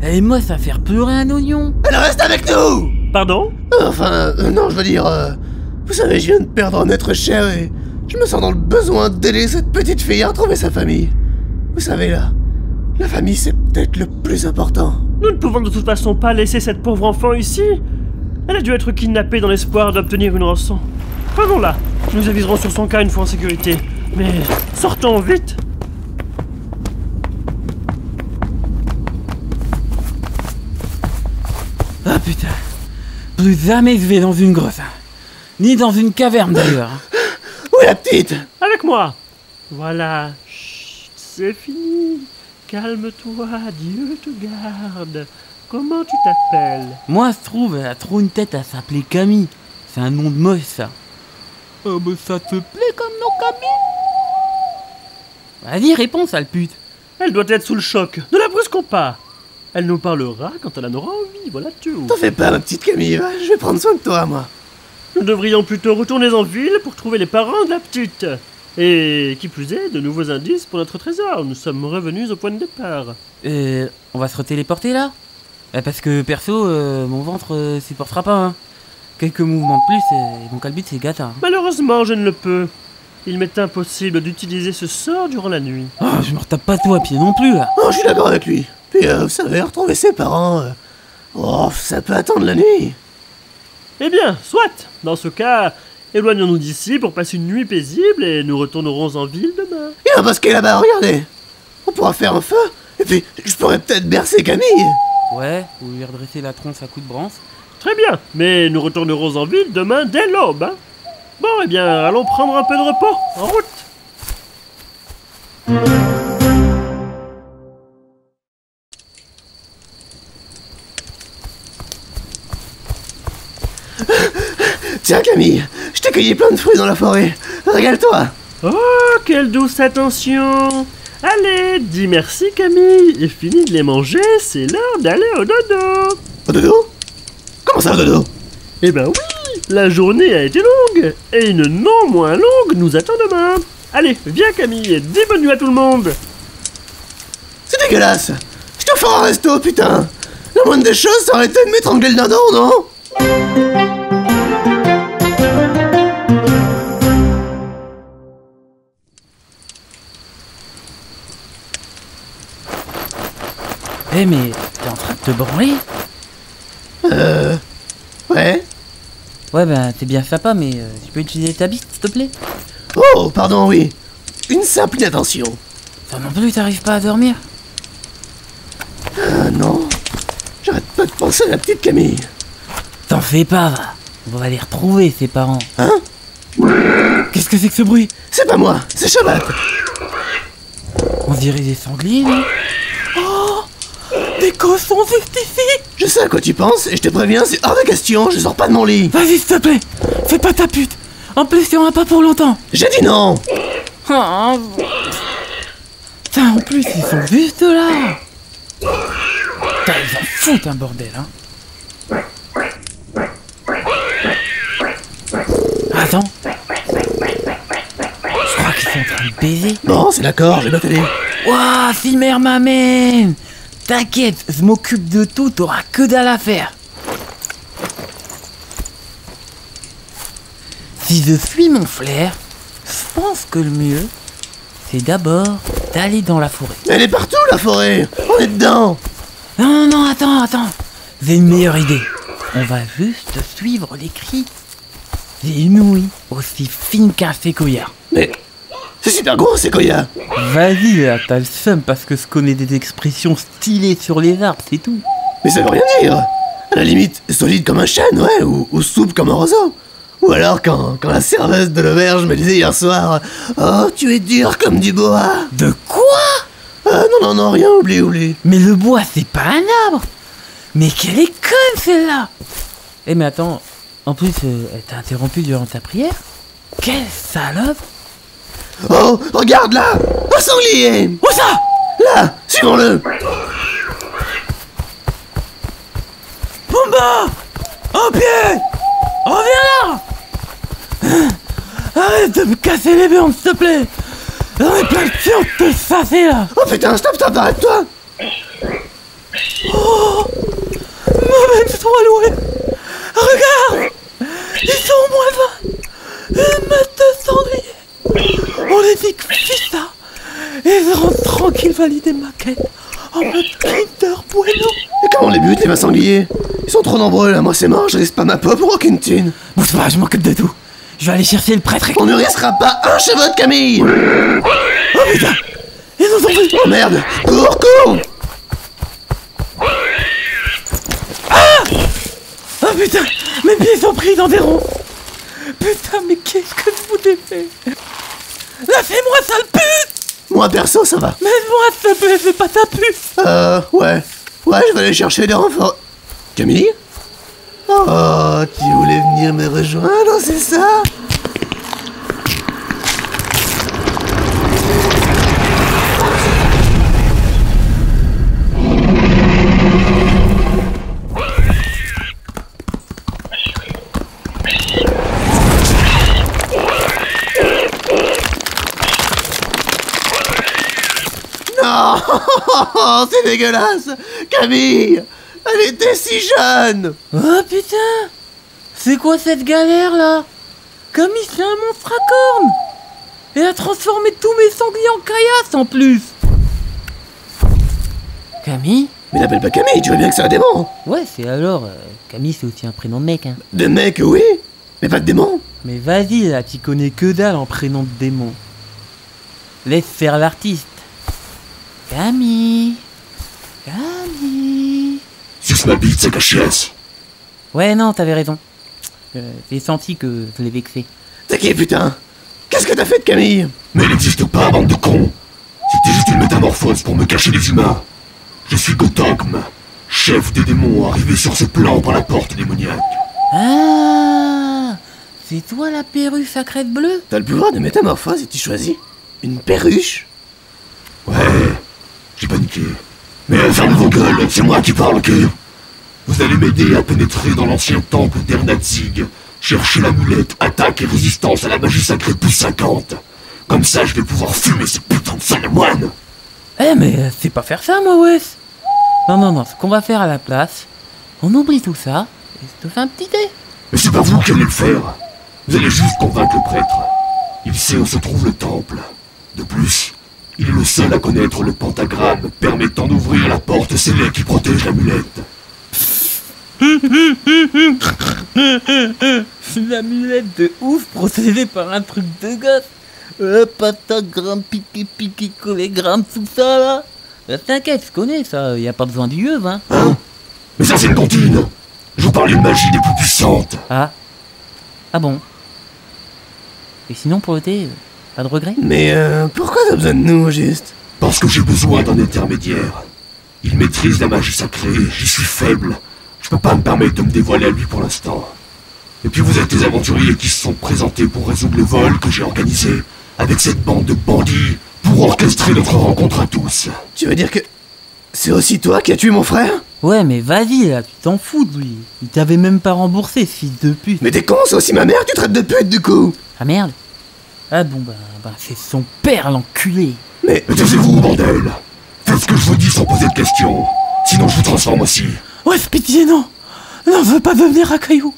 Elle est moche à faire pleurer un oignon. Elle reste avec nous. Pardon? Enfin, euh, non, je veux dire... Euh, vous savez, je viens de perdre un être cher et... Je me sens dans le besoin d'aider cette petite fille à retrouver sa famille. Vous savez, là... La famille, c'est peut-être le plus important. Nous ne pouvons de toute façon pas laisser cette pauvre enfant ici. Elle a dû être kidnappée dans l'espoir d'obtenir une rançon. Prenons-la. Nous aviserons sur son cas une fois en sécurité. Mais sortons vite. putain. Plus jamais je vais dans une grotte. Ni dans une caverne d'ailleurs. Où est la petite? Avec moi. Voilà. Chut, c'est fini. Calme-toi, Dieu te garde. Comment tu t'appelles? Moi, se trouve, elle a trop une tête à s'appeler Camille. C'est un nom de moche, ça. Oh, mais ça te plaît comme nom, Camille? Vas-y, réponds, sale pute. Elle doit être sous le choc. Ne la brusquons pas. Elle nous parlera quand elle en aura envie, voilà tout. T'en fais pas, ma petite Camille, je vais prendre soin de toi, moi. Nous devrions plutôt retourner en ville pour trouver les parents de la petite. Et qui plus est, de nouveaux indices pour notre trésor. Nous sommes revenus au point de départ. Euh, on va se retéléporter, là? Parce que perso, euh, mon ventre euh, supportera pas. Hein. Quelques mouvements de plus et mon calbut c'est gâte. Hein. Malheureusement, je ne le peux. Il m'est impossible d'utiliser ce sort durant la nuit. Oh, je me retape pas toi à pied non plus là. Oh, je suis d'accord avec lui. Puis euh, vous savez, retrouver ses parents. Euh... Oh, ça peut attendre la nuit. Eh bien, soit. Dans ce cas, éloignons-nous d'ici pour passer une nuit paisible et nous retournerons en ville demain. Il y a un bosquet là-bas, regardez. On pourra faire un feu. Et puis, je pourrais peut-être bercer Camille. Ouais, ou lui redresser la tronche à coups de branche. Très bien, mais nous retournerons en ville demain dès l'aube, hein. Bon, eh bien, allons prendre un peu de repos. En route. Tiens, Camille, je t'ai cueilli plein de fruits dans la forêt. Régale-toi. Oh, quelle douce attention. Allez, dis merci Camille, et fini de les manger, c'est l'heure d'aller au dodo. Au dodo? Comment ça au dodo? Eh ben oui, la journée a été longue, et une non moins longue nous attend demain. Allez, viens Camille, et dis bonne nuit à tout le monde. C'est dégueulasse. Je te ferai un resto, putain. La moindre des choses, ça aurait été de m'étrangler le dindon, non? Eh hey, mais t'es en train de te branler? Euh... Ouais. Ouais bah t'es bien sympa mais euh, tu peux utiliser ta bite s'il te plaît? Oh pardon oui. Une simple inattention. T'en non plus t'arrives pas à dormir? Ah non. J'arrête pas de penser à la petite Camille. T'en fais pas va. On va les retrouver ses parents. Hein? Qu'est-ce que c'est que ce bruit? C'est pas moi, c'est Shabbat. On dirait des sangliers mais... Les cossons juste ici! Je sais à quoi tu penses et je te préviens, c'est hors de question, je sors pas de mon lit! Vas-y, s'il te plaît! Fais pas ta pute! En plus, on a pas pour longtemps! J'ai dit non! Oh. Putain, en plus, ils sont juste là! Putain, ils en foutent un bordel, hein! Attends! Je crois qu'ils sont en train de baiser! Bon, c'est d'accord, je vais t'aider! Wouah, si mère m'amène! T'inquiète, je m'occupe de tout, t'auras que dalle à faire. Si je fuis mon flair, je pense que le mieux, c'est d'abord d'aller dans la forêt. Elle est partout la forêt, on est dedans. Non, non, non, attends, attends. J'ai une meilleure idée. On va juste suivre les cris. J'ai une ouïe aussi fine qu'un séquoia. Mais... c'est super gros, c'est Koya. Vas-y, là, t'as le seum parce que je connais des expressions stylées sur les arbres, c'est tout. Mais ça veut rien dire. À la limite, solide comme un chêne, ouais, ou, ou souple comme un roseau. Ou alors quand, quand la serveuse de l'auberge me disait hier soir, oh, tu es dur comme du bois. De quoi? Ah non, non, non, rien, oublie, oublie. Mais le bois, c'est pas un arbre. Mais quelle est conne, celle-là. Eh mais attends, en plus, euh, elle t'a interrompu durant ta prière. Quelle salope. Oh, regarde là! Un sanglier! Où ça? Là! Suivons-le! Pumba! En pied! Reviens là! Arrête de me casser les burnes, s'il te plaît! J'en ai plein de fions de te chasser là! Oh putain, stop, stop, arrête-toi! Oh! M'amène-toi, loué! Regarde! Ils sont au moins vingt! Une meute de sangliers! On les dit que c'est ça. Et ils rentrent tranquilles valider ma quête. En mode Kinder Bueno. Et comment on les bute les mains sangliers? Ils sont trop nombreux là, moi c'est mort, je risque pas ma peau pour aucune thune. Bouge pas, je m'occupe de tout. Je vais aller chercher le prêtre et... On ne risquera pas un cheveu de Camille. Oh putain, ils nous ont vu. Oh merde, cours, cours. Ah putain, mes pieds sont pris dans des ronds. Putain, mais qu'est-ce que je vous ai fait? Lâchez-moi, sale pute! Moi, perso, ça va. Mais moi, ça peut, c'est pas ta pute. Euh, ouais. Ouais, je vais aller chercher des renforts. Camille? Oh, tu voulais venir me rejoindre, c'est ça? Oh, c'est dégueulasse! Camille! Elle était si jeune! Oh putain! C'est quoi cette galère là? Camille, c'est un monstre à cornes! Elle a transformé tous mes sangliers en caillasses en plus! Camille? Mais l'appelle pas Camille, tu vois bien que c'est un démon! Ouais, c'est alors. Euh, Camille, c'est aussi un prénom de mec, hein. De mec, oui! Mais pas de démon! Mais vas-y là, tu connais que dalle en prénom de démon. Laisse faire l'artiste. Camille, Camille. Suce ma bite, c'est la chiasse. Ouais, non, t'avais raison. Euh, J'ai senti que je l'ai vexé. T'es qui, putain? Qu'est-ce que t'as fait de Camille? Mais elle n'existe pas, bande de cons. C'était juste une métamorphose pour me cacher les humains. Je suis Gothogma, chef des démons arrivé sur ce plan par la porte démoniaque. Ah, c'est toi la perruche à crête bleue? T'as le pouvoir de métamorphose et tu choisis une perruche? Ouais, j'ai paniqué. Mais euh, ferme vos gueules, c'est moi qui parle, ok? Vous allez m'aider à pénétrer dans l'ancien temple d'Ernazig, chercher l'amulette attaque et résistance à la magie sacrée plus cinquante. Comme ça, je vais pouvoir fumer ce putain de salamoine. Eh, hey, mais euh, c'est pas faire ça, moi, Wes. Non, non, non, ce qu'on va faire à la place, on oublie tout ça et je te fais un petit thé. Mais c'est pas vous qui allez le faire. Vous allez juste convaincre le prêtre. Il sait où se trouve le temple. De plus... il est le seul à connaître le pentagramme permettant d'ouvrir la porte scellée qui protège l'amulette. Une amulette de ouf procédée par un truc de gosse. Le pentagramme piqué piqué collé gramme tout ça là. Bah, t'inquiète, je connais ça, y a pas besoin du yeux, hein. Hein? Mais ça c'est une tontine. Je vous parle d'une magie des plus puissantes. Ah. Ah bon. Et sinon pour le thé... pas de regret? Mais euh, pourquoi t'as besoin de nous, juste? Parce que j'ai besoin d'un intermédiaire. Il maîtrise la magie sacrée, j'y suis faible. Je peux pas me permettre de me dévoiler à lui pour l'instant. Et puis vous êtes les aventuriers qui se sont présentés pour résoudre le vol que j'ai organisé avec cette bande de bandits pour orchestrer notre rencontre à tous. Tu veux dire que... c'est aussi toi qui as tué mon frère? Ouais, mais vas-y là, tu t'en fous de lui. Il t'avait même pas remboursé, fils de pute. Mais t'es con, c'est aussi ma mère que tu traites de pute, du coup. Ah merde. Ah bon, bah, bah c'est son père, l'enculé. Mais, mais taisez-vous, bordel. Faites ce que je vous dis sans poser de questions. Sinon, je vous transforme aussi. Ouais, pitié, non. Non, je veux pas devenir un caillou.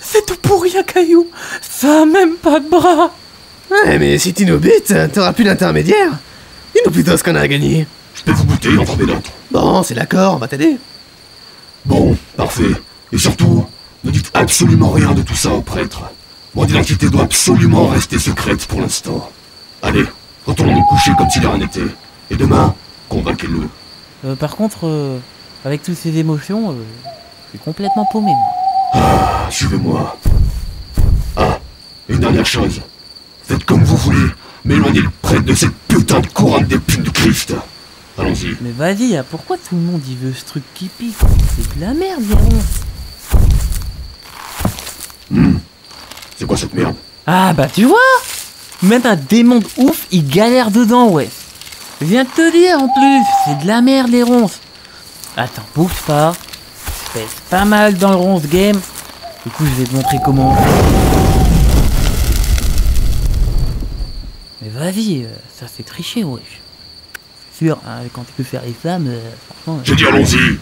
C'est tout pourri, un caillou. Ça a même pas de bras. Ouais, mais si tu nous butes, t'auras plus d'intermédiaire. Dis-nous plutôt ce qu'on a à gagner. Je peux vous goûter entre mes dents. Bon, c'est d'accord, on va t'aider. Bon, parfait. Et surtout, ne dites absolument rien de tout ça au prêtre. Mon identité doit absolument rester secrète pour l'instant. Allez, retournons nous coucher comme s'il n'y a rien n'était. Et demain, convainquez-le. Euh, par contre, euh, avec toutes ces émotions, euh, je suis complètement paumé. Ah, suivez-moi. Ah, et une dernière chose. Faites comme vous voulez, mais éloignez le prêtre de cette putain de couronne d'épines du Christ. Allons-y. Mais vas-y, pourquoi tout le monde y veut ce truc qui pique? C'est de la merde, Véron. Hmm. C'est quoi cette merde? Ah bah tu vois, même un démon de ouf, il galère dedans, ouais. Je viens de te dire en plus, c'est de la merde les ronces. Attends, bouffe pas. Je pèse pas mal dans le ronce game. Du coup, je vais te montrer comment. Mais vas-y, euh, ça fait tricher, wesh. Ouais. C'est sûr, hein, quand tu peux faire les flammes, euh, franchement... j'ai dit allons-y.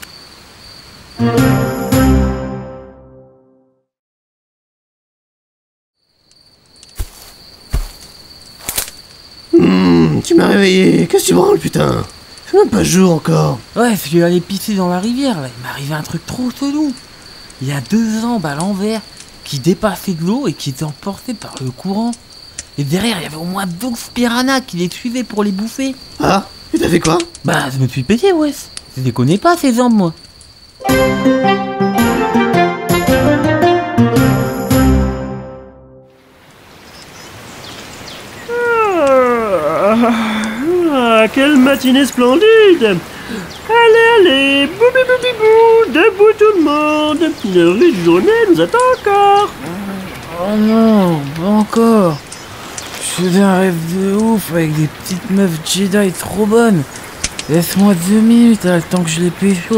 Tu m'as réveillé, qu'est-ce que tu branles, putain? C'est même pas jour encore. Ouais, je suis allé pisser dans la rivière, là. Il m'est arrivé un truc trop chelou. Il y a deux ans, à l'envers, qui dépassait de l'eau et qui était emporté par le courant. Et derrière, il y avait au moins deux piranhas qui les suivaient pour les bouffer. Ah? Et t'as fait quoi? Bah, je me suis pété, ouais. Je déconne pas, ces jambes, moi. matinée splendide. Allez, allez, boubi boubi bou, debout tout le monde. Une rude journée nous attend encore. Oh non, pas encore. Je faisais un rêve de ouf avec des petites meufs Jedi trop bonnes. Laisse-moi deux minutes, à le temps que je les pécho.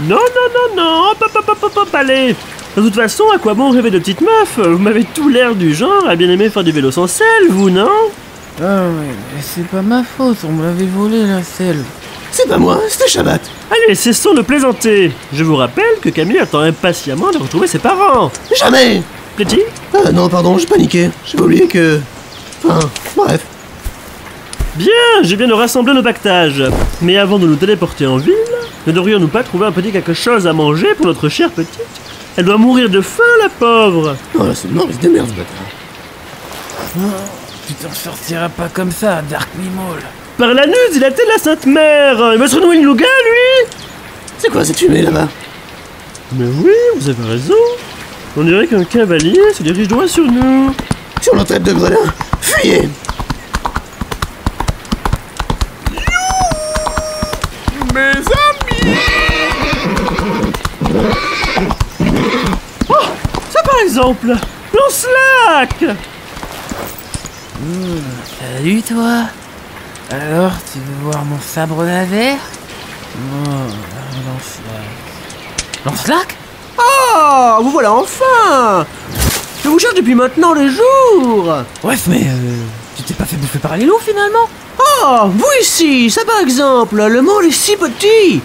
Non, non, non, non, hop, hop, hop, hop, hop, allez. De toute façon, à quoi bon rêver de petites meufs? Vous m'avez tout l'air du genre à bien aimer faire du vélo sans selle, vous, non? Ah oui, mais c'est pas ma faute, on m'avait volé la selle. C'est pas moi, c'était Shabbat. Allez, cessons de plaisanter. Je vous rappelle que Camille attend impatiemment de retrouver ses parents. Jamais. Plaît-il? Ah non, pardon, j'ai paniqué. J'ai oublié que... Enfin, bref. Bien, je viens de rassembler nos pactages. Mais avant de nous téléporter en ville, ne devrions-nous pas trouver un petit quelque chose à manger pour notre chère petite? Elle doit mourir de faim, la pauvre! Non, là, c'est non, mais c'est des merdes, ce bâtard. Oh, tu t'en sortiras pas comme ça, Dark Mimol. Par la nuque, il a tête de la Sainte Mère! Il va se renouer une louga, lui! C'est quoi cette fumée, là-bas? Mais oui, vous avez raison. On dirait qu'un cavalier se dirige droit sur nous. Sur notre tête de gredin, fuyez! You mes amis! Par exemple, Lancelac! Mmh, salut toi! Alors, tu veux voir mon sabre laser? Non, Lancelac. Lancelac? Oh, vous voilà enfin! Je vous cherche depuis maintenant le jour! Bref, mais euh, tu t'es pas fait bouffer par les loups finalement? Oh, vous ici, ça par exemple, le monde est si petit!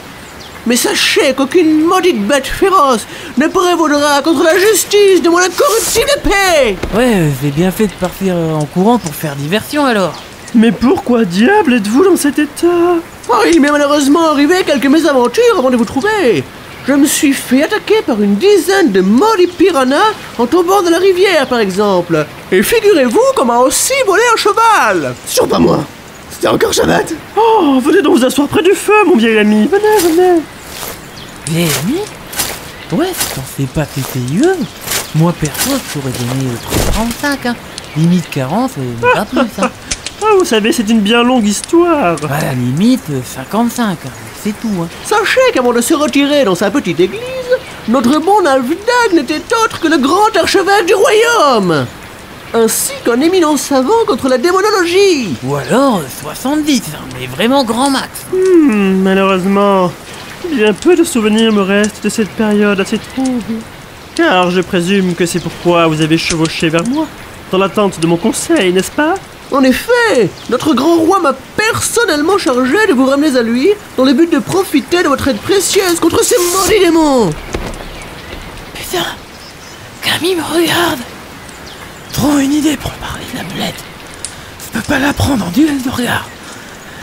Mais sachez qu'aucune maudite bête féroce ne prévaudra contre la justice de mon incorruptible épée! Ouais, j'ai bien fait de partir en courant pour faire diversion alors! Mais pourquoi diable êtes-vous dans cet état? Oh, il m'est malheureusement arrivé quelques mésaventures avant de vous trouver! Je me suis fait attaquer par une dizaine de maudits piranhas en tombant dans la rivière par exemple! Et figurez-vous qu'on m'a aussi volé un cheval! C'est toujours pas moi! C'était encore Shabbat. Oh, venez donc vous asseoir près du feu, mon vieil ami. Venez, venez. Vieil ami? Ouais, t'en fais pas T T I E. Moi, perso, je t'aurais donné trente à trente-cinq, hein. Limite quarante, mais pas plus, hein. Ah, vous savez, c'est une bien longue histoire. Voilà, limite cinquante-cinq, c'est tout, hein. Sachez qu'avant de se retirer dans sa petite église, notre bon Navdag n'était autre que le grand archevêque du royaume, ainsi qu'un éminent savant contre la démonologie. Ou alors soixante-dix, hein, mais vraiment grand max. Hmm, malheureusement, bien peu de souvenirs me restent de cette période assez trouble. Car je présume que c'est pourquoi vous avez chevauché vers moi, dans l'attente de mon conseil, n'est-ce pas? En effet, notre grand roi m'a personnellement chargé de vous ramener à lui, dans le but de profiter de votre aide précieuse contre ces maudits démons. Putain, Camille me regarde. Trop une idée pour parler de la belette. Je peux pas la prendre en duel de regard.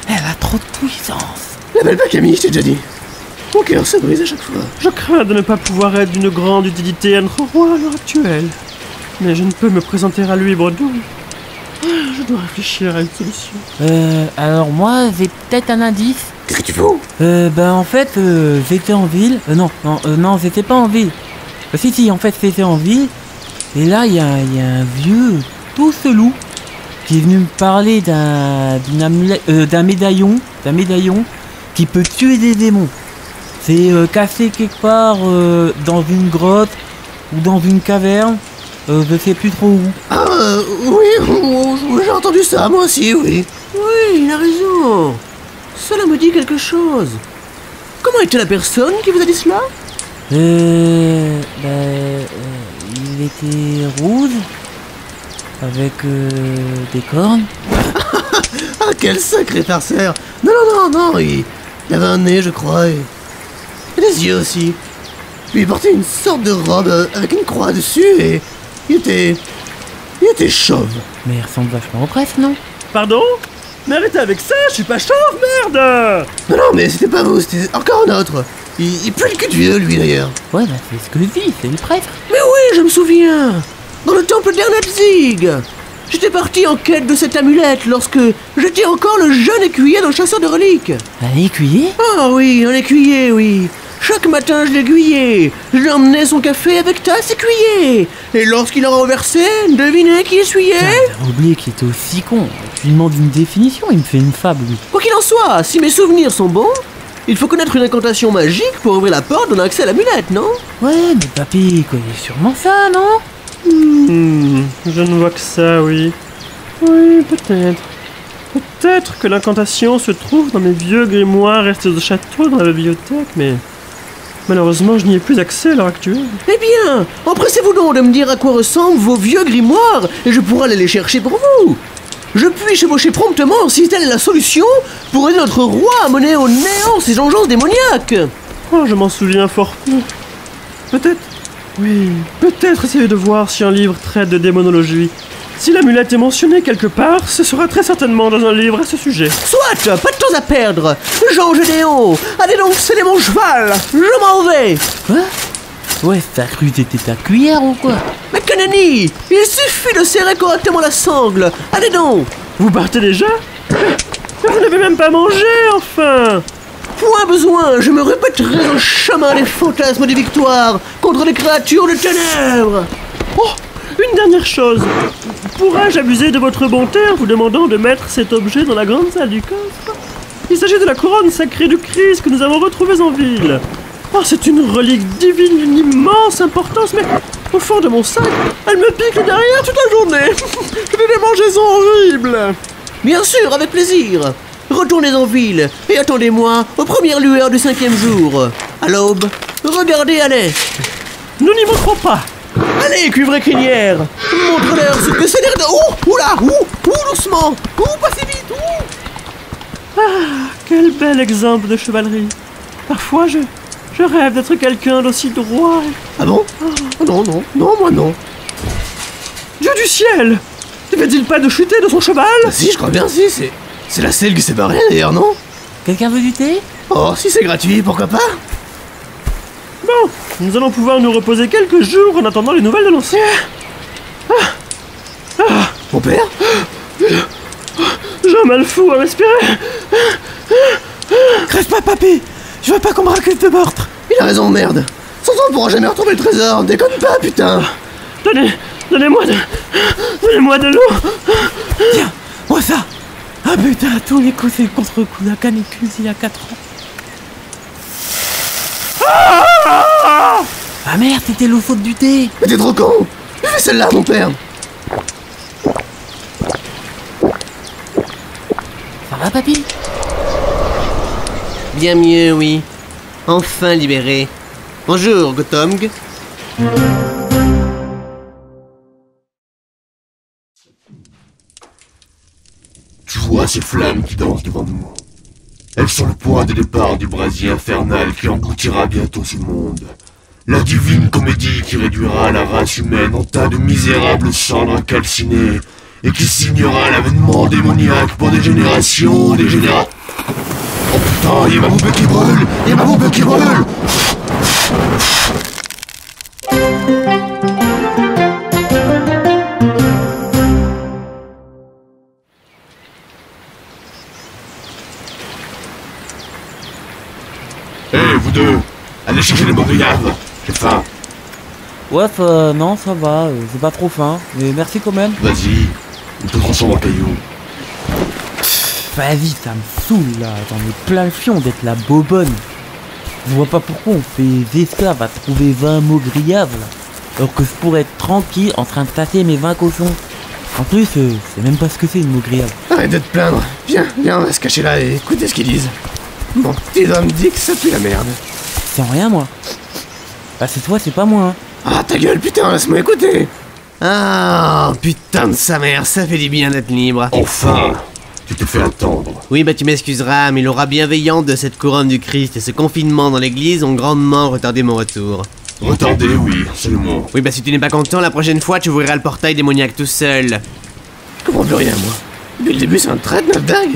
Elle a trop de puissance. La belle pas Camille, je t'ai déjà dit. Mon cœur se brise à chaque fois. Je crains de ne pas pouvoir être d'une grande utilité à notre roi à l'heure actuelle. Mais je ne peux me présenter à lui bredouille. Je dois réfléchir à une solution. Euh, alors moi, j'ai peut-être un indice. Qu'est-ce que tu fous? Euh, bah en fait, euh, j'étais en ville. Euh, non, non, euh, non, j'étais pas en ville. Euh, si, si, en fait, j'étais en ville. Et là, il y, y a un vieux tout selou qui est venu me parler d'un euh, médaillon, d'un médaillon qui peut tuer des démons. C'est euh, cassé quelque part euh, dans une grotte ou dans une caverne, euh, je sais plus trop où. Ah euh, oui, j'ai entendu ça, moi aussi, oui. Oui, il a raison. Cela me dit quelque chose. Comment était la personne qui vous a dit cela? Euh... Bah... Euh... Il était rouge, avec euh, des cornes. Ah, quel sacré farceur! Non, non, non, non, il, il avait un nez, je crois, et, et des yeux aussi. Puis il portait une sorte de robe avec une croix dessus, et il était... il était chauve. Mais il ressemble vachement au prêtre, non? Pardon? Mais arrêtez avec ça, je suis pas chauve, merde! Non, non, mais c'était pas vous, c'était encore un autre. Il, il pue le cul de vieux, lui, d'ailleurs. Ouais, bah, c'est ce que dit, c'est le prêtre. Mais oui, je me souviens. Dans le temple d'Ernapzig, j'étais parti en quête de cette amulette lorsque j'étais encore le jeune écuyer dans le chasseur de reliques. Un écuyer? Ah oui, un écuyer, oui. Chaque matin, je l'aiguillais. Je lui emmenais son café avec tasse et cuillère. Et lorsqu'il en renversait, devinez qui essuyait. T'as oublié qu'il était aussi con. Tu lui demandes une définition, il me fait une fable. Quoi qu'il en soit, si mes souvenirs sont bons, il faut connaître une incantation magique pour ouvrir la porte donnant accès à l'amulette, non? Ouais, mais papy, il connaît sûrement ça, non? Hmm, je ne vois que ça, oui. Oui, peut-être. Peut-être que l'incantation se trouve dans mes vieux grimoires restes de château dans la bibliothèque, mais malheureusement, je n'y ai plus accès à l'heure actuelle. Eh bien, empressez-vous donc de me dire à quoi ressemblent vos vieux grimoires et je pourrai aller les chercher pour vous. Je puis chevaucher promptement si telle est la solution pour aider notre roi à mener au néant ses engences démoniaques. Oh, je m'en souviens fort peu. Peut-être, oui, peut-être essayer de voir si un livre traite de démonologie. Si l'amulette est mentionnée quelque part, ce sera très certainement dans un livre à ce sujet. Soit, pas de temps à perdre. Jean Gédéon, allez donc sceller mon cheval, je m'en vais. Quoi ? Ouais, t'as cru que t'étais ta cuillère ou quoi? Mais que nenni! Il suffit de serrer correctement la sangle. Allez donc! Vous partez déjà? Vous n'avez même pas mangé, enfin! Point besoin, je me répéterai dans le chemin des fantasmes des victoires contre les créatures de ténèbres. Oh! Une dernière chose. Pourrais-je abuser de votre bonté en vous demandant de mettre cet objet dans la grande salle du coffre? Il s'agit de la couronne sacrée du Christ que nous avons retrouvée en ville. Oh, c'est une relique divine d'une immense importance, mais au fond de mon sac, elle me pique derrière toute la journée. J'ai des démangeaisons horribles. Bien sûr, avec plaisir. Retournez en ville et attendez-moi aux premières lueurs du cinquième jour. À l'aube, regardez à l'est. Nous n'y manquerons pas. Allez, cuivre crinière. Montre-leur ce que c'est derrière. Oh, oula, ouh, ouh, doucement. Ouh, pas si vite, ouh. Ah, quel bel exemple de chevalerie. Parfois, je... Je rêve d'être quelqu'un d'aussi droit. Ah bon? Oh, non, non, non, moi non. Dieu du ciel! Ne fait-il pas de chuter de son cheval? Bah, si, je crois bien, si, c'est... C'est la selle qui s'est barrée, d'ailleurs, non? Quelqu'un veut du thé? Oh, si c'est gratuit, pourquoi pas? Bon, nous allons pouvoir nous reposer quelques jours en attendant les nouvelles de l'ancien. Ah. Ah. Mon père? J'ai un mal fou à respirer. Crève pas, papy! Je veux pas qu'on me raconte de meurtre. Il a raison, merde. Sans toi, on pourra jamais retrouver le trésor. Déconne pas, putain. Donnez... Donnez-moi de... Donnez-moi de l'eau. Tiens, moi ça. Ah putain, tous les coups, c'est le contre-coup d'un canicule il y a quatre ans. Ah, ah merde, t'étais l'eau faute du thé. Mais t'es trop con. Fais celle-là, mon père. Ça va, papy? Bien mieux, oui. Enfin libéré. Bonjour, Gothog. Tu vois ces flammes qui dansent devant nous? Elles sont le point de départ du brasier infernal qui engloutira bientôt ce monde. La divine comédie qui réduira la race humaine en tas de misérables cendres calcinées et qui signera l'avènement démoniaque pour des générations, des générations... Oh putain, y'a ma bombe qui brûle! Y'a ma bombe qui brûle! Hé, hey, vous deux! Allez chercher les bordouillards! J'ai faim! Ouais, euh, non, ça va, euh, j'ai pas trop faim, mais merci quand même! Vas-y, on te transforme en caillou! Vas-y, ça me saoule là, j'en ai plein le fion d'être la bobonne. Je vois pas pourquoi on fait des esclaves à trouver vingt mots grillaves là, alors que je pourrais être tranquille en train de tasser mes vingt cochons. En plus, euh, je sais même pas ce que c'est une mot grillave. Arrête de te plaindre, viens, viens, on va se cacher là et écoutez ce qu'ils disent. Mon petit homme dit que ça pue la merde. C'est rien moi. Bah c'est toi, c'est pas moi. Hein. Ah ta gueule putain, laisse-moi écouter. Ah putain de sa mère, ça fait du bien d'être libre. Enfin. Tu te fais attendre. Oui, bah tu m'excuseras, mais l'aura bienveillante de cette couronne du Christ et ce confinement dans l'église ont grandement retardé mon retour. Retardé, oui, absolument. Oui, bah si tu n'es pas content, la prochaine fois, tu ouvriras le portail démoniaque tout seul. Je comprends plus rien, moi. Depuis le début, c'est un trait de Navdag.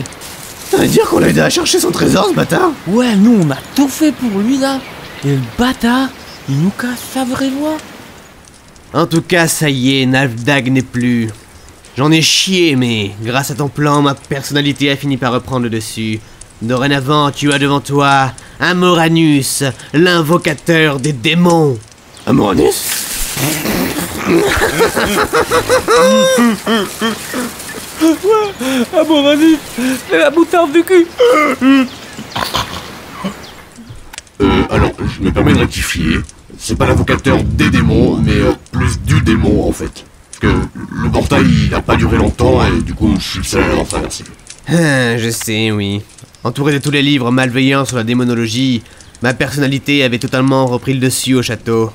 Ça veut dire qu'on l'a aidé à chercher son trésor, ce bâtard? Ouais, nous, on a tout fait pour lui, là. Et le bâtard, il nous casse sa vraie voix. En tout cas, ça y est, Navdag n'est plus... J'en ai chié, mais grâce à ton plan, ma personnalité a fini par reprendre le dessus. Dorénavant, tu as devant toi Amoranus, l'invocateur des démons. Amoranus? Amoranus, la moutarde du cul. Euh, alors, je me permets de rectifier. C'est pas l'invocateur des démons, mais euh, plus du démon, en fait. Que le portail, il a pas duré longtemps, et du coup, je suis le seul à en traverser. Ah, je sais, oui. Entouré de tous les livres malveillants sur la démonologie, ma personnalité avait totalement repris le dessus au château.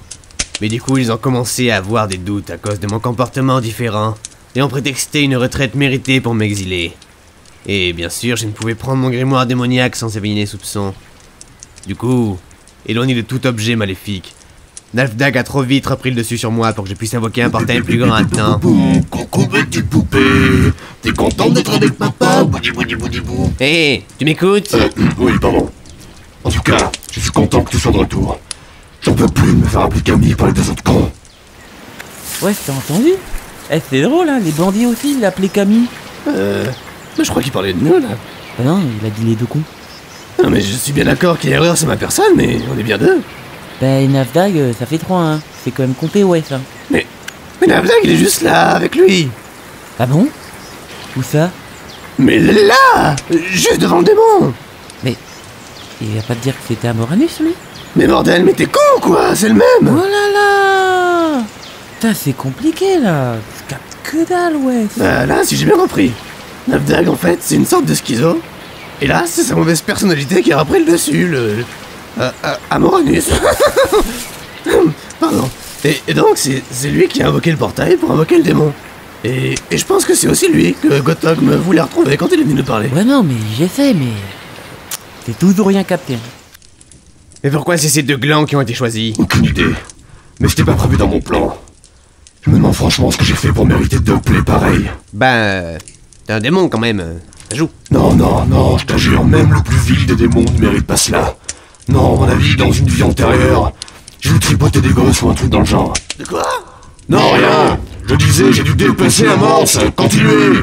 Mais du coup, ils ont commencé à avoir des doutes à cause de mon comportement différent, et ont prétexté une retraite méritée pour m'exiler. Et bien sûr, je ne pouvais prendre mon grimoire démoniaque sans éveiller les soupçons. Du coup, éloigné de tout objet maléfique, Navdag a trop vite repris le dessus sur moi pour que je puisse invoquer un portail plus grand à temps. Coucou, petite poupée, t'es content d'être avec papa? Boudi boudi boudi bou. Hé, tu m'écoutes? euh, Oui, pardon. En tout cas, je suis content que tu sois de retour. J'en peux plus de me faire appliquer à par les deux autres cons. Ouais, t'as entendu? Eh, c'est drôle, hein, les bandits aussi, ils l'appelaient Camille. Euh... Mais je crois qu'il parlait de nous, là. Ah non, il a dit les deux cons. Non mais je suis bien d'accord qu'il y a erreur sur ma personne, mais on est bien deux. Bah, et Navdag, ça fait trois, hein. C'est quand même compté, ouais, ça. Mais... Mais Navdag, il est juste là, avec lui. Ah bon? Où ça? Mais là, juste devant le démon. Mais... Il va pas te dire que c'était Amoranus, lui? Mais bordel, mais t'es con ou quoi? C'est le même. Oh là là. Putain, c'est compliqué, là. Je capte que dalle, ouais. Bah là, si j'ai bien compris, Navdag, en fait, c'est une sorte de schizo. Et là, c'est sa mauvaise personnalité qui a repris le dessus, le... Euh, euh, Amoranus. Pardon. Et, et donc, c'est lui qui a invoqué le portail pour invoquer le démon. Et, et je pense que c'est aussi lui que Gothogma voulait retrouver quand il est venu nous parler. Ouais, non, mais j'essaie, mais... C'est toujours rien capté. Mais pourquoi c'est ces deux glands qui ont été choisis? Aucune idée. Mais c'était pas prévu dans mon plan. Je me demande franchement ce que j'ai fait pour mériter deux plaies pareilles. Ben... T'es un démon, quand même. Joue. Non, non, non, je te jure, même le plus vil des démons ne mérite pas cela. Non, à mon avis, dans une vie antérieure, j'ai dû tripoter des gosses ou un truc dans le genre. De quoi? Non, rien. Je disais, j'ai dû dépasser la morse. Continuez.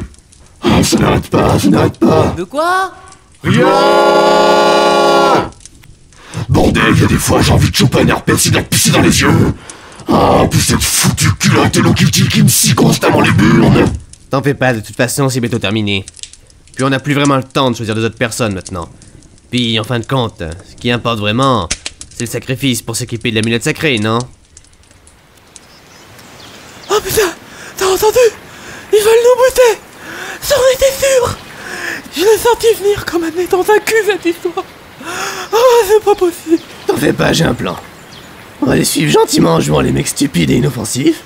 Oh, ça n'arrête pas, ça n'arrête pas. De quoi? Rien. Bordel, il y a des fois, j'ai envie de choper un herpès et de la pisser dans les yeux. Ah, oh, plus cette foutue culotte Hello Kitty qui me scie constamment les burnes. T'en fais pas, de toute façon, c'est bientôt terminé. Puis on n'a plus vraiment le temps de choisir deux autres personnes maintenant. Puis en fin de compte, ce qui importe vraiment, c'est le sacrifice pour s'équiper de l'amulette sacrée, non? Oh putain, t'as entendu? Ils veulent nous bouter! J'en étais sûr! Je l'ai senti venir comme un étant vaincu cette histoire! Oh, c'est pas possible! T'en fais pas, j'ai un plan. On va les suivre gentiment en jouant les mecs stupides et inoffensifs.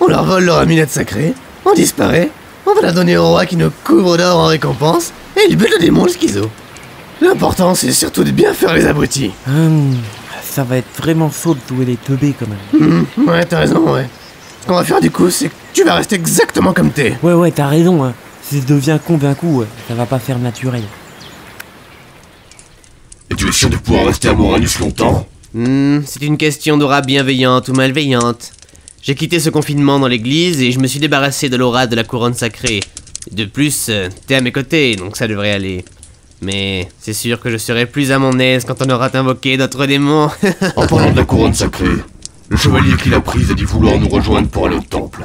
On leur vole leur amulette sacrée, on disparaît. On va la donner au roi qui nous couvre d'or en récompense, et il bute le démon, le schizo. L'important, c'est surtout de bien faire les abrutis. Hum, ça va être vraiment faux de jouer les teubés, quand même. Mmh, ouais, t'as raison, ouais. Ce qu'on va faire, du coup, c'est que tu vas rester exactement comme t'es. Ouais, ouais, t'as raison, hein. Si je deviens con d'un coup, ça va pas faire naturel. Et tu es sûr de pouvoir rester à Moranus longtemps? Hum, mmh, c'est une question d'aura bienveillante ou malveillante. J'ai quitté ce confinement dans l'église et je me suis débarrassé de l'aura de la couronne sacrée. De plus, t'es à mes côtés, donc ça devrait aller. Mais c'est sûr que je serai plus à mon aise quand on aura invoqué d'autres démons. En parlant de la couronne sacrée, le chevalier qui l'a prise a dit vouloir nous rejoindre pour aller au temple.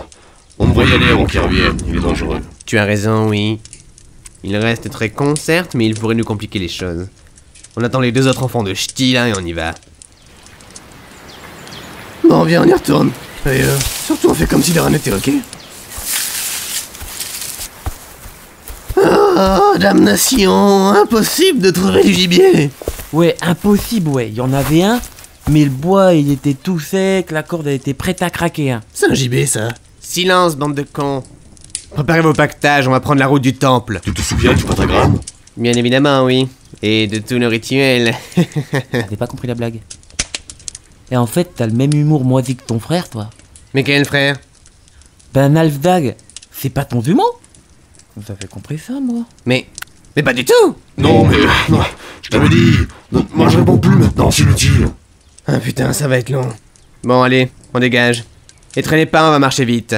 On devrait y aller avant qu'il revienne, il est dangereux. Tu as raison, oui. Il reste très con, certes, mais il pourrait nous compliquer les choses. On attend les deux autres enfants de ch'ti, là, et on y va. Bon, viens, on y retourne. Et euh, surtout on fait comme si de rien n'était, ok? Oh, damnation! Impossible de trouver du gibier! Ouais, impossible, ouais. Il y en avait un, mais le bois, il était tout sec, la corde, elle était prête à craquer, hein. C'est un gibier, ça. Silence, bande de cons. Préparez vos pactages, on va prendre la route du temple. Tu te souviens du pentagramme? Bien évidemment, oui. Et de tous nos rituels. T'as pas compris la blague? Et en fait, t'as le même humour moisi que ton frère, toi. Mais quel frère? Ben, Navdag, c'est pas ton jumeau? Vous avez compris ça, moi? Mais... Mais pas du tout! Non, mais... Non, je t'avais dit... Non, moi, je réponds plus maintenant, c'est inutile. Ah putain, ça va être long. Bon, allez, on dégage. Et traînez pas, on va marcher vite.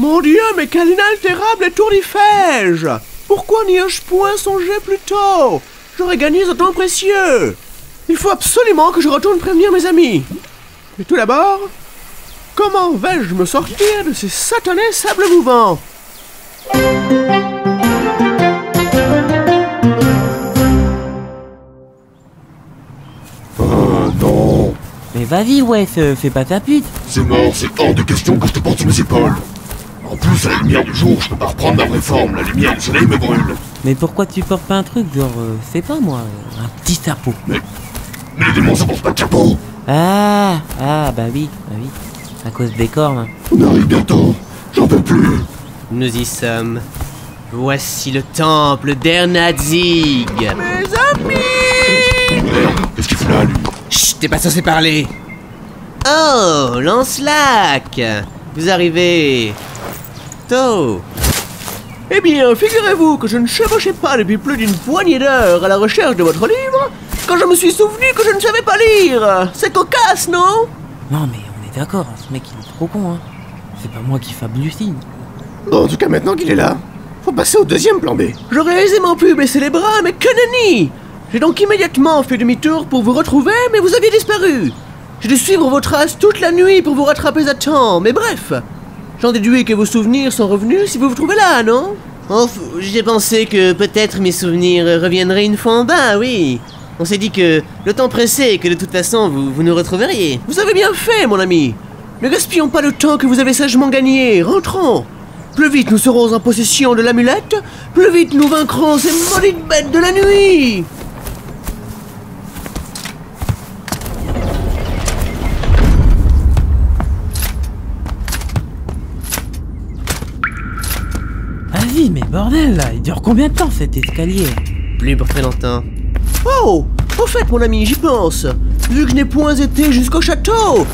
Mon Dieu, mais quel inaltérable étourdifège! Pourquoi n'y ai-je point songé plus tôt? J'aurais gagné ce temps précieux. Il faut absolument que je retourne prévenir mes amis. Mais tout d'abord, comment vais-je me sortir de ces satanés sables mouvants? Euh, non. Mais vas-y, ouais, fais pas ta pute. C'est mort, c'est hors de question que je te porte sur mes épaules. En plus, à la lumière du jour, je peux pas reprendre ma vraie forme. La lumière du soleil me brûle. Mais pourquoi tu portes pas un truc, genre, euh, c'est pas moi, un petit chapeau? Mais, mais les démons, ça porte pas de chapeau. Ah, ah, bah oui, bah oui, à cause des cornes. On arrive bientôt, j'en peux plus. Nous y sommes. Voici le temple d'Ernazig. Mes amis! Merde, qu'est-ce qu'il fout là, lui? Chut, t'es pas censé parler. Oh, Lancelac, vous arrivez... tôt. Eh bien, figurez-vous que je ne chevauchais pas depuis plus d'une poignée d'heures à la recherche de votre livre, quand je me suis souvenu que je ne savais pas lire. C'est cocasse, non? Non, mais on est d'accord, ce mec il est trop con, hein. C'est pas moi qui fabulcine. En tout cas, maintenant qu'il est là, faut passer au deuxième plan B. J'aurais aisément pu baisser les bras, mais que nenni! J'ai donc immédiatement fait demi-tour pour vous retrouver, mais vous aviez disparu. J'ai dû suivre vos traces toute la nuit pour vous rattraper à temps, mais bref. J'en déduis que vos souvenirs sont revenus si vous vous trouvez là, non? Enfin, j'ai pensé que peut-être mes souvenirs reviendraient une fois en bas, oui. On s'est dit que le temps pressait et que de toute façon vous, vous nous retrouveriez. Vous avez bien fait, mon ami. Ne gaspillons pas le temps que vous avez sagement gagné. Rentrons. Plus vite nous serons en possession de l'amulette, plus vite nous vaincrons ces maudites bêtes de la nuit. Vas-y, mais bordel, là, il dure combien de temps cet escalier? Plus pour très longtemps. Oh! Au fait, mon ami, j'y pense. Vu que je n'ai point été jusqu'au château.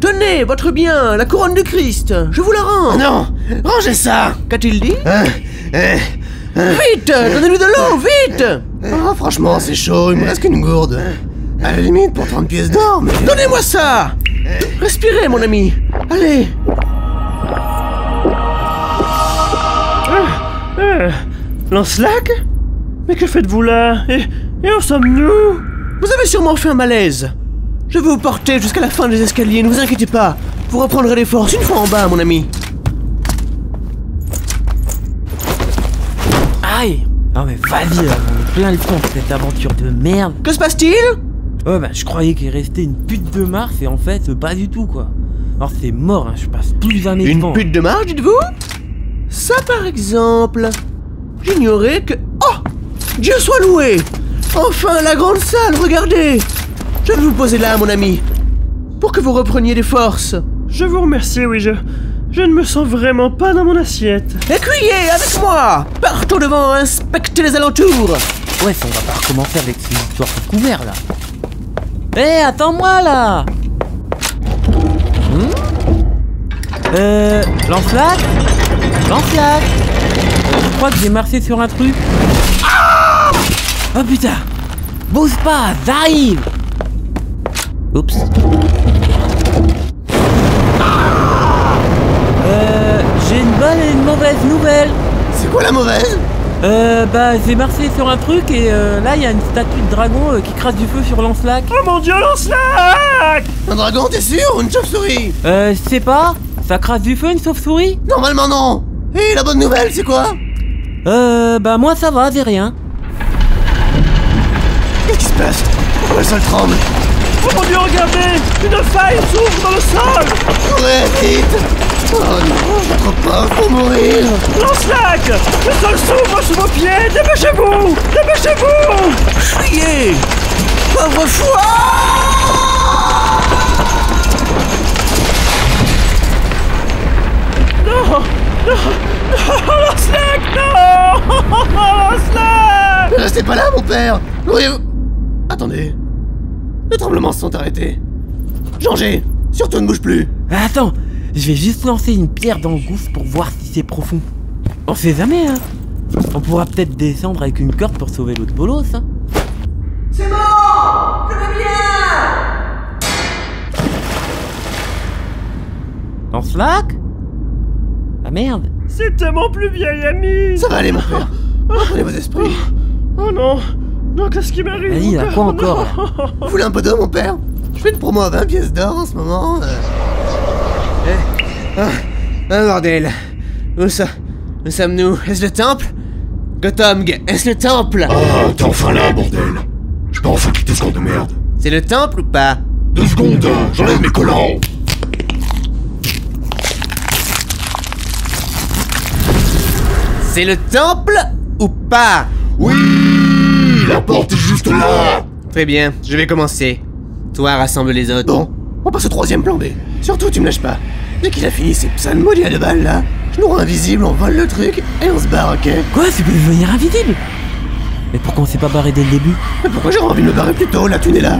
Tenez, votre bien, la couronne de Christ. Je vous la rends. Oh non! Rangez ça! Qu'a-t-il dit? euh, euh, euh, Vite! Euh, Donnez-nous de l'eau, vite! Oh, franchement, c'est chaud, il me reste qu'une gourde. À la limite, pour trente pièces d'or, mais... Donnez-moi ça! Respirez, mon ami. Allez. Ah, euh, Lancelac? Mais que faites-vous là? Et, et où sommes-nous? Vous avez sûrement fait un malaise. Je vais vous porter jusqu'à la fin des escaliers, ne vous inquiétez pas. Vous reprendrez les forces une fois en bas, mon ami. Aïe! Non mais vas-y, plein le temps de cette aventure de merde. Que se passe-t-il? Oh bah je croyais qu'il restait une pute de marche et en fait, pas du tout quoi. Alors c'est mort, hein, je passe plus jamais de temps. Une pute de marche, dites-vous? Ça par exemple. J'ignorais que... Oh! Dieu soit loué! Enfin, la grande salle, regardez! Je vais vous poser là, mon ami, pour que vous repreniez des forces. Je vous remercie, oui, je... Je ne me sens vraiment pas dans mon assiette. Écuyez avec moi! Partons devant, inspectez les alentours! Ouais, on va pas recommencer avec ces histoires de couvert, là. Hé, hey, attends-moi, là! hmm Euh... Lancelac? Lancelac? Je crois que j'ai marché sur un truc. Oh putain! Bouge pas, j'arrive! Oups. Euh... J'ai une bonne et une mauvaise nouvelle. C'est quoi la mauvaise? Euh... Bah, j'ai marché sur un truc et euh, là, il y a une statue de dragon euh, qui crache du feu sur Lancelac. Oh mon dieu, Lancelac! Un dragon, t'es sûr? Ou une chauve-souris? Euh... Je sais pas. Ça crache du feu, une chauve-souris? Normalement, non. Et la bonne nouvelle, c'est quoi? Euh... Bah, moi, ça va, j'ai rien. Qu'est-ce qui se passe? Pourquoi le sol tremble? Oh mon dieu, regardez! Une faille s'ouvre dans le sol! Courez, vite! Oh non, je trop pas pour mourir! Lancelac! Le sol s'ouvre sous vos pieds! Dépêchez-vous! Dépêchez-vous! Fuyez! Pauvre foi! Non! Non! Non! Lancelac! Non! Lancelac! Ne restez pas là, mon père! Nourriez-vous! Attendez, les tremblements se sont arrêtés. Changez, surtout ne bouge plus. Attends, je vais juste lancer une pierre dans le gouffre pour voir si c'est profond. On sait jamais, hein. On pourra peut-être descendre avec une corde pour sauver l'autre bolos, hein. C'est bon, je vais bien. Lancelac? Ah merde! C'était mon plus vieil ami! Ça va aller, mon frère! Reprenez vos esprits! Oh non! Non, qu'est-ce qui m'arrive? Vas-y, il a quoi encore? Vous voulez un peu d'eau, mon père? Je fais une promo à vingt pièces d'or en ce moment. Euh... Eh. Ah, ah, bordel! Où ça? Où sommes-nous? Est-ce le temple? Gotham, est-ce le temple? Ah, t'es enfin là, bordel! Je peux enfin quitter ce camp de merde! C'est le temple ou pas? Deux secondes, j'enlève mes collants! C'est le temple ou pas? Oui, la porte est juste là. Très bien, je vais commencer. Toi, rassemble les autres. Bon, on passe au troisième plan B. Surtout, tu me lâches pas. Dès qu'il a fini ces psalmodies à deux balles là, je nous rends invisible, on vole le truc et on se barre, ok? Quoi? Tu peux devenir invisible? Mais pourquoi on s'est pas barré dès le début? Mais pourquoi j'aurais envie de me barrer plus tôt? La thune est là.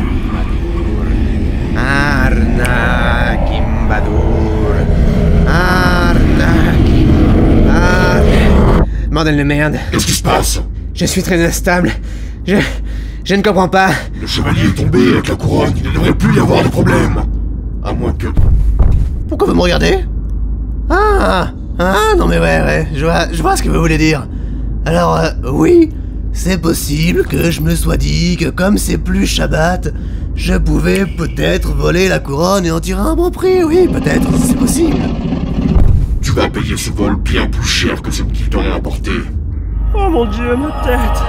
Arna Kimbadour. Arna Kimbadour. Bordel de merde. Qu'est-ce qui se passe? Je suis très instable. Je... Je ne comprends pas. Le chevalier est tombé avec la couronne. Il ne devrait plus y avoir de problème. À moins que... Pourquoi vous me regardez? Ah, ah, non mais ouais, ouais. Je vois, je vois ce que vous voulez dire. Alors, euh, oui, c'est possible que je me sois dit que comme c'est plus Shabbat, je pouvais peut-être voler la couronne et en tirer un bon prix. Oui, peut-être, c'est possible. Tu vas payer ce vol bien plus cher que celui qu'il t'aurait apporté. Oh mon dieu, ma tête!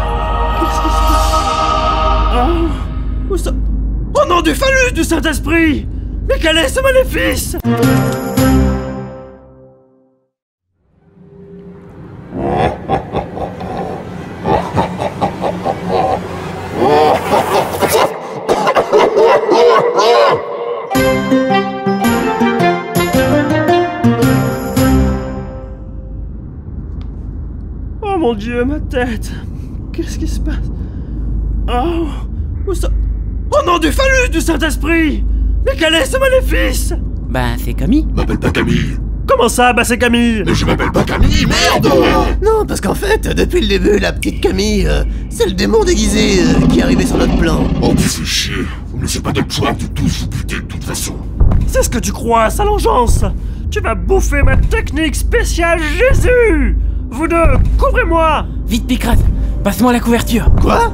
Qu'est-ce que c'est? Oh, où ça? Oh non, du phallus du Saint-Esprit! Mais quel est ce maléfice? Mon dieu, ma tête! Qu'est-ce qui se passe? Oh! Où ça? Oh non, du phallus du Saint-Esprit! Mais quel est ce maléfice? Bah, c'est Camille. M'appelle pas Camille. Comment ça, bah c'est Camille? Mais je m'appelle pas Camille, merde! Non, parce qu'en fait, depuis le début, la petite Camille, euh, c'est le démon déguisé euh, qui est arrivé sur notre plan. Oh, vous faites chier. Vous me laissez pas de poids de tous, vous putez de toute façon. C'est ce que tu crois, sale engeance! Tu vas bouffer ma technique spéciale Jésus! Vous deux, couvrez-moi! Vite, Picrate, passe-moi la couverture! Quoi?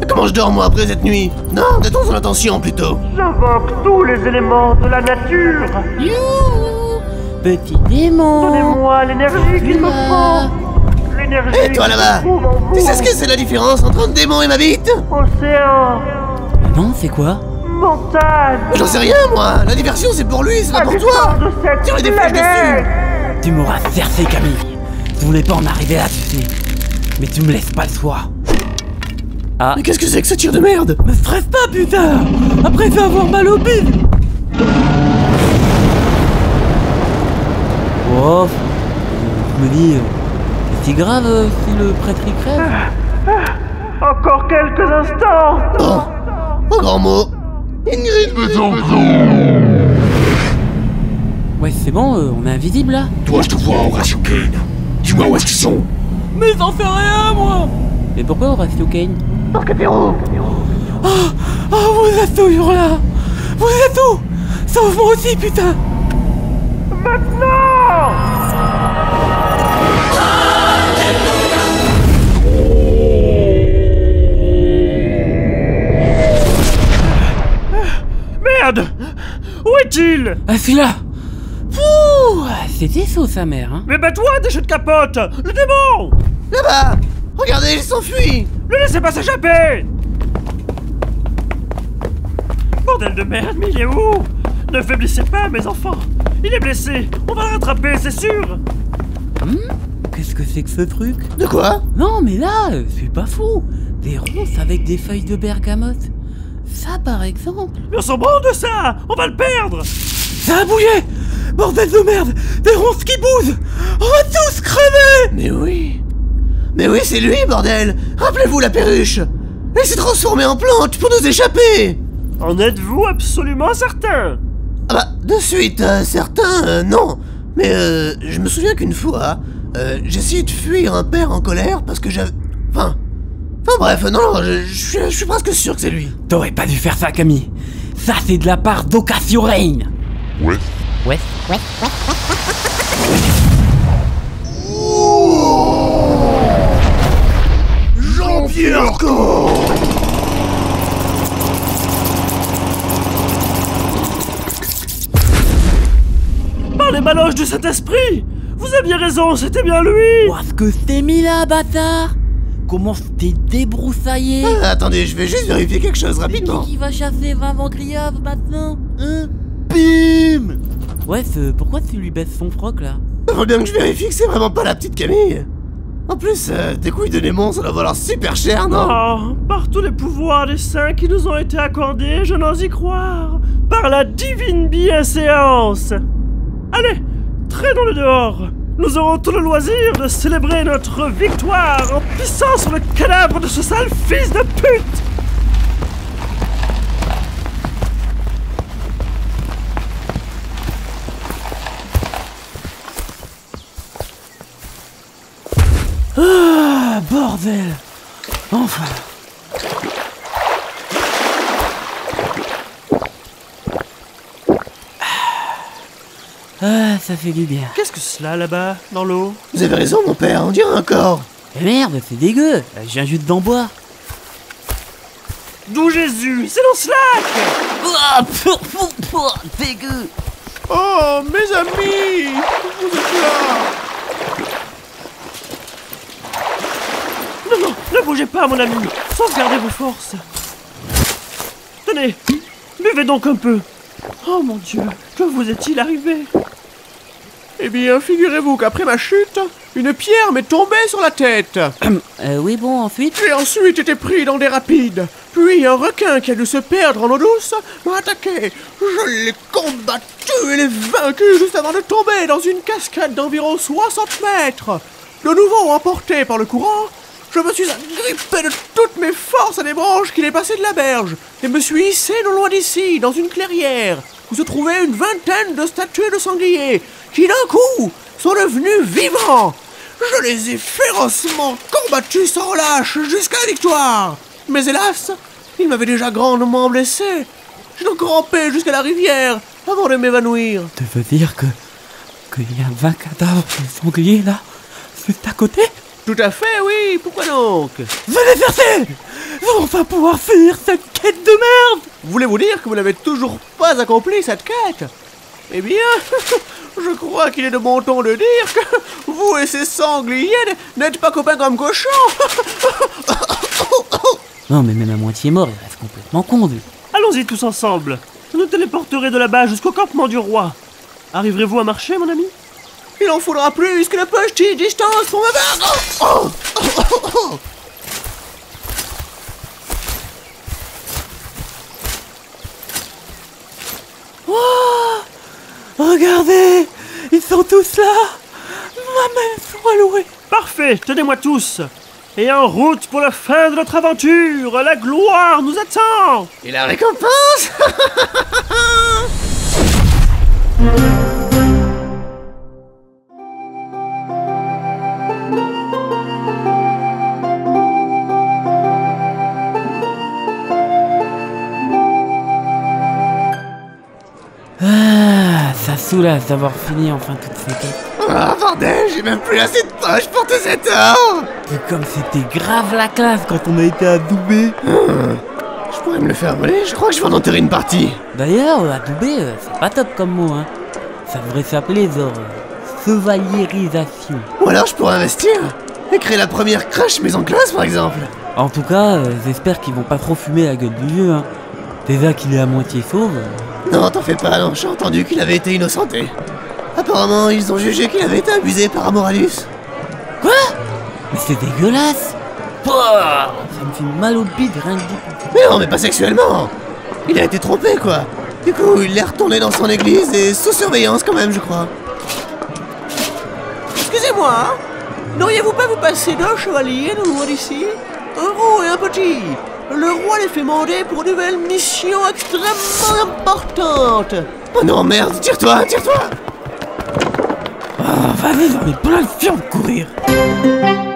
Mais comment je dors, moi, après cette nuit? Non, mettons son attention, plutôt! J'invoque tous les éléments de la nature! Youhou! Petit démon! Donnez-moi l'énergie qu'il me faut! L'énergie! Hé, toi, là-bas! Tu sais ce que c'est la différence entre un démon et ma bite? Océan! Ah non, c'est quoi? Montagne! J'en sais rien, moi! La diversion, c'est pour lui, c'est pas pour toi! Tire les flèches dessus! Tu m'auras cercé, Camille! Je voulais pas en arriver là, tu sais. Mais tu me laisses pas le choix. Ah. Mais qu'est-ce que c'est que ce tir de merde? Me stresse pas, putain! Après, il fait avoir mal au bide! Oh. Je me dis, c'est grave euh, si le prêtre y crève. Encore quelques instants! Oh! Oh, grand mot! Ingrid, faisons coup! Ouais, c'est bon, euh, on est invisible là? Toi, je te vois, Horatio Kane. Dis-moi où est-ce qu'ils sont? Mais j'en fais rien, moi! Mais pourquoi on reste au Kane? Parce que t'es roux! Oh, oh, vous êtes où, Hurla? Vous êtes où? Sauve-moi aussi, putain! Maintenant! Merde! Où est-il? Ah, c'est là! C'était ça, sa mère, hein? Mais bah toi, déchet de capote! Le démon! Là-bas! Regardez, il s'enfuit! Ne laissez pas s'échapper! Bordel de merde, mais il est où? Ne faiblissez pas, mes enfants! Il est blessé! On va le rattraper, c'est sûr! Hmm? Qu'est-ce que c'est que ce truc? De quoi? Non, mais là, c'est pas fou! Des ronces avec des feuilles de bergamote! Ça, par exemple! Mais on s'en branle de ça! On va le perdre! Ça a bouillé! Bordel de merde! Des ronces qui bougent! On va tous crever! Mais oui... Mais oui, c'est lui, bordel! Rappelez-vous la perruche! Elle s'est transformée en plante pour nous échapper! En êtes-vous absolument certain? Ah bah, de suite, euh, certain, euh, non. Mais euh, je me souviens qu'une fois, euh, j'essayais de fuir un père en colère parce que j'avais... Enfin... Enfin bref, non, je, je, je suis presque sûr que c'est lui. T'aurais pas dû faire ça, Camille. Ça, c'est de la part d'Occasio Reign. Ouais. Ouais, ouais, ouais. de cet esprit! Vous aviez raison, c'était bien lui! Parce que c'est mis là, bâtard! Comment c'était débroussaillé? Ah, attendez, je vais juste vérifier quelque chose rapidement. Mais qui va chasser vingt ventriaves maintenant? Hein? Bim! Ouais, pourquoi tu lui baisses son froc là? Faut bien que je vérifie que c'est vraiment pas la petite Camille. En plus, euh, des couilles de démon, ça doit valoir super cher, non? Oh, par tous les pouvoirs des saints qui nous ont été accordés, je n'ose y croire. Par la divine bienséance. Allez, traînons le dehors. Nous aurons tout le loisir de célébrer notre victoire en pissant sur le cadavre de ce sale fils de pute! Ah, bordel! Enfin! Ah, ça fait du bien. Qu'est-ce que cela là-bas, dans l'eau? Vous avez raison, mon père, on dirait un corps. Eh merde, c'est dégueu. Je viens juste d'en boire. D'où Jésus? C'est dans Slack. Oh, dégueu. Oh, mes amis, vous êtes là. Non, non, ne bougez pas, mon ami. Sauvegardez vos forces. Tenez, buvez donc un peu. Oh mon Dieu, que vous est-il arrivé? Eh bien, figurez-vous qu'après ma chute, une pierre m'est tombée sur la tête. euh, oui, bon, ensuite... J'ai ensuite été pris dans des rapides. Puis un requin qui a dû se perdre en eau douce m'a attaqué. Je l'ai combattu et l'ai vaincu juste avant de tomber dans une cascade d'environ soixante mètres. De nouveau emporté par le courant, je me suis agrippé de toutes mes forces à des branches qui dépassaient de la berge et me suis hissé non loin d'ici, dans une clairière, où se trouvaient une vingtaine de statues de sangliers qui, d'un coup, sont devenus vivants. Je les ai férocement combattus sans relâche jusqu'à la victoire. Mais hélas, ils m'avaient déjà grandement blessé. Je l'ai rampé jusqu'à la rivière avant de m'évanouir. Tu veux dire que... qu'il y a vingt cadavres de sangliers, là, juste à côté? Tout à fait, oui, pourquoi donc? Venez verser! Vous enfin pouvoir fuir cette quête de merde! Voulez-vous dire que vous n'avez toujours pas accompli cette quête? Eh bien, je crois qu'il est de bon ton de dire que vous et ces sangliers n'êtes pas copains comme cochons! Non, mais même à moitié mort, il reste complètement con, lui. Allons-y tous ensemble. Je nous téléporterai de là-bas jusqu'au campement du roi. Arriverez-vous à marcher, mon ami? Il en faudra plus que la petite distance pour me battre. Oh oh oh oh. Oh, regardez, ils sont tous là. Moi-même sera louée. Parfait, tenez-moi tous. Et en route pour la fin de notre aventure. La gloire nous attend. Et la récompense. Soulage d'avoir fini enfin toute cette quête. Ah bordel, j'ai même plus assez de poche pour tous ces torts. Et comme c'était grave la classe quand on a été adoubé. Hum, je pourrais me le faire voler, je crois que je vais en enterrer une partie. D'ailleurs, adoubé, c'est pas top comme mot, hein. Ça devrait s'appeler genre chevalierisation. Ou alors je pourrais investir et créer la première crash maison classe par exemple. En tout cas, euh, j'espère qu'ils vont pas trop fumer la gueule du vieux, hein. Déjà qu'il est à moitié fauve. Euh... Non, t'en fais pas, non, j'ai entendu qu'il avait été innocenté. Apparemment, ils ont jugé qu'il avait été abusé par Amoranus. Quoi? Mais c'est dégueulasse. Pouah, ça me fait mal au bide, rien que dit. Mais non, mais pas sexuellement. Il a été trompé, quoi. Du coup, il l'est retourné dans son église et sous surveillance quand même, je crois. Excusez-moi, hein. N'auriez-vous pas vous passer d'un chevalier nous loin d'ici? Un gros et un petit. Le roi les fait mander pour une nouvelle mission extrêmement importante. Oh non, merde, tire-toi, tire-toi. Oh, vas-y, j'en ai plein de fion de courir.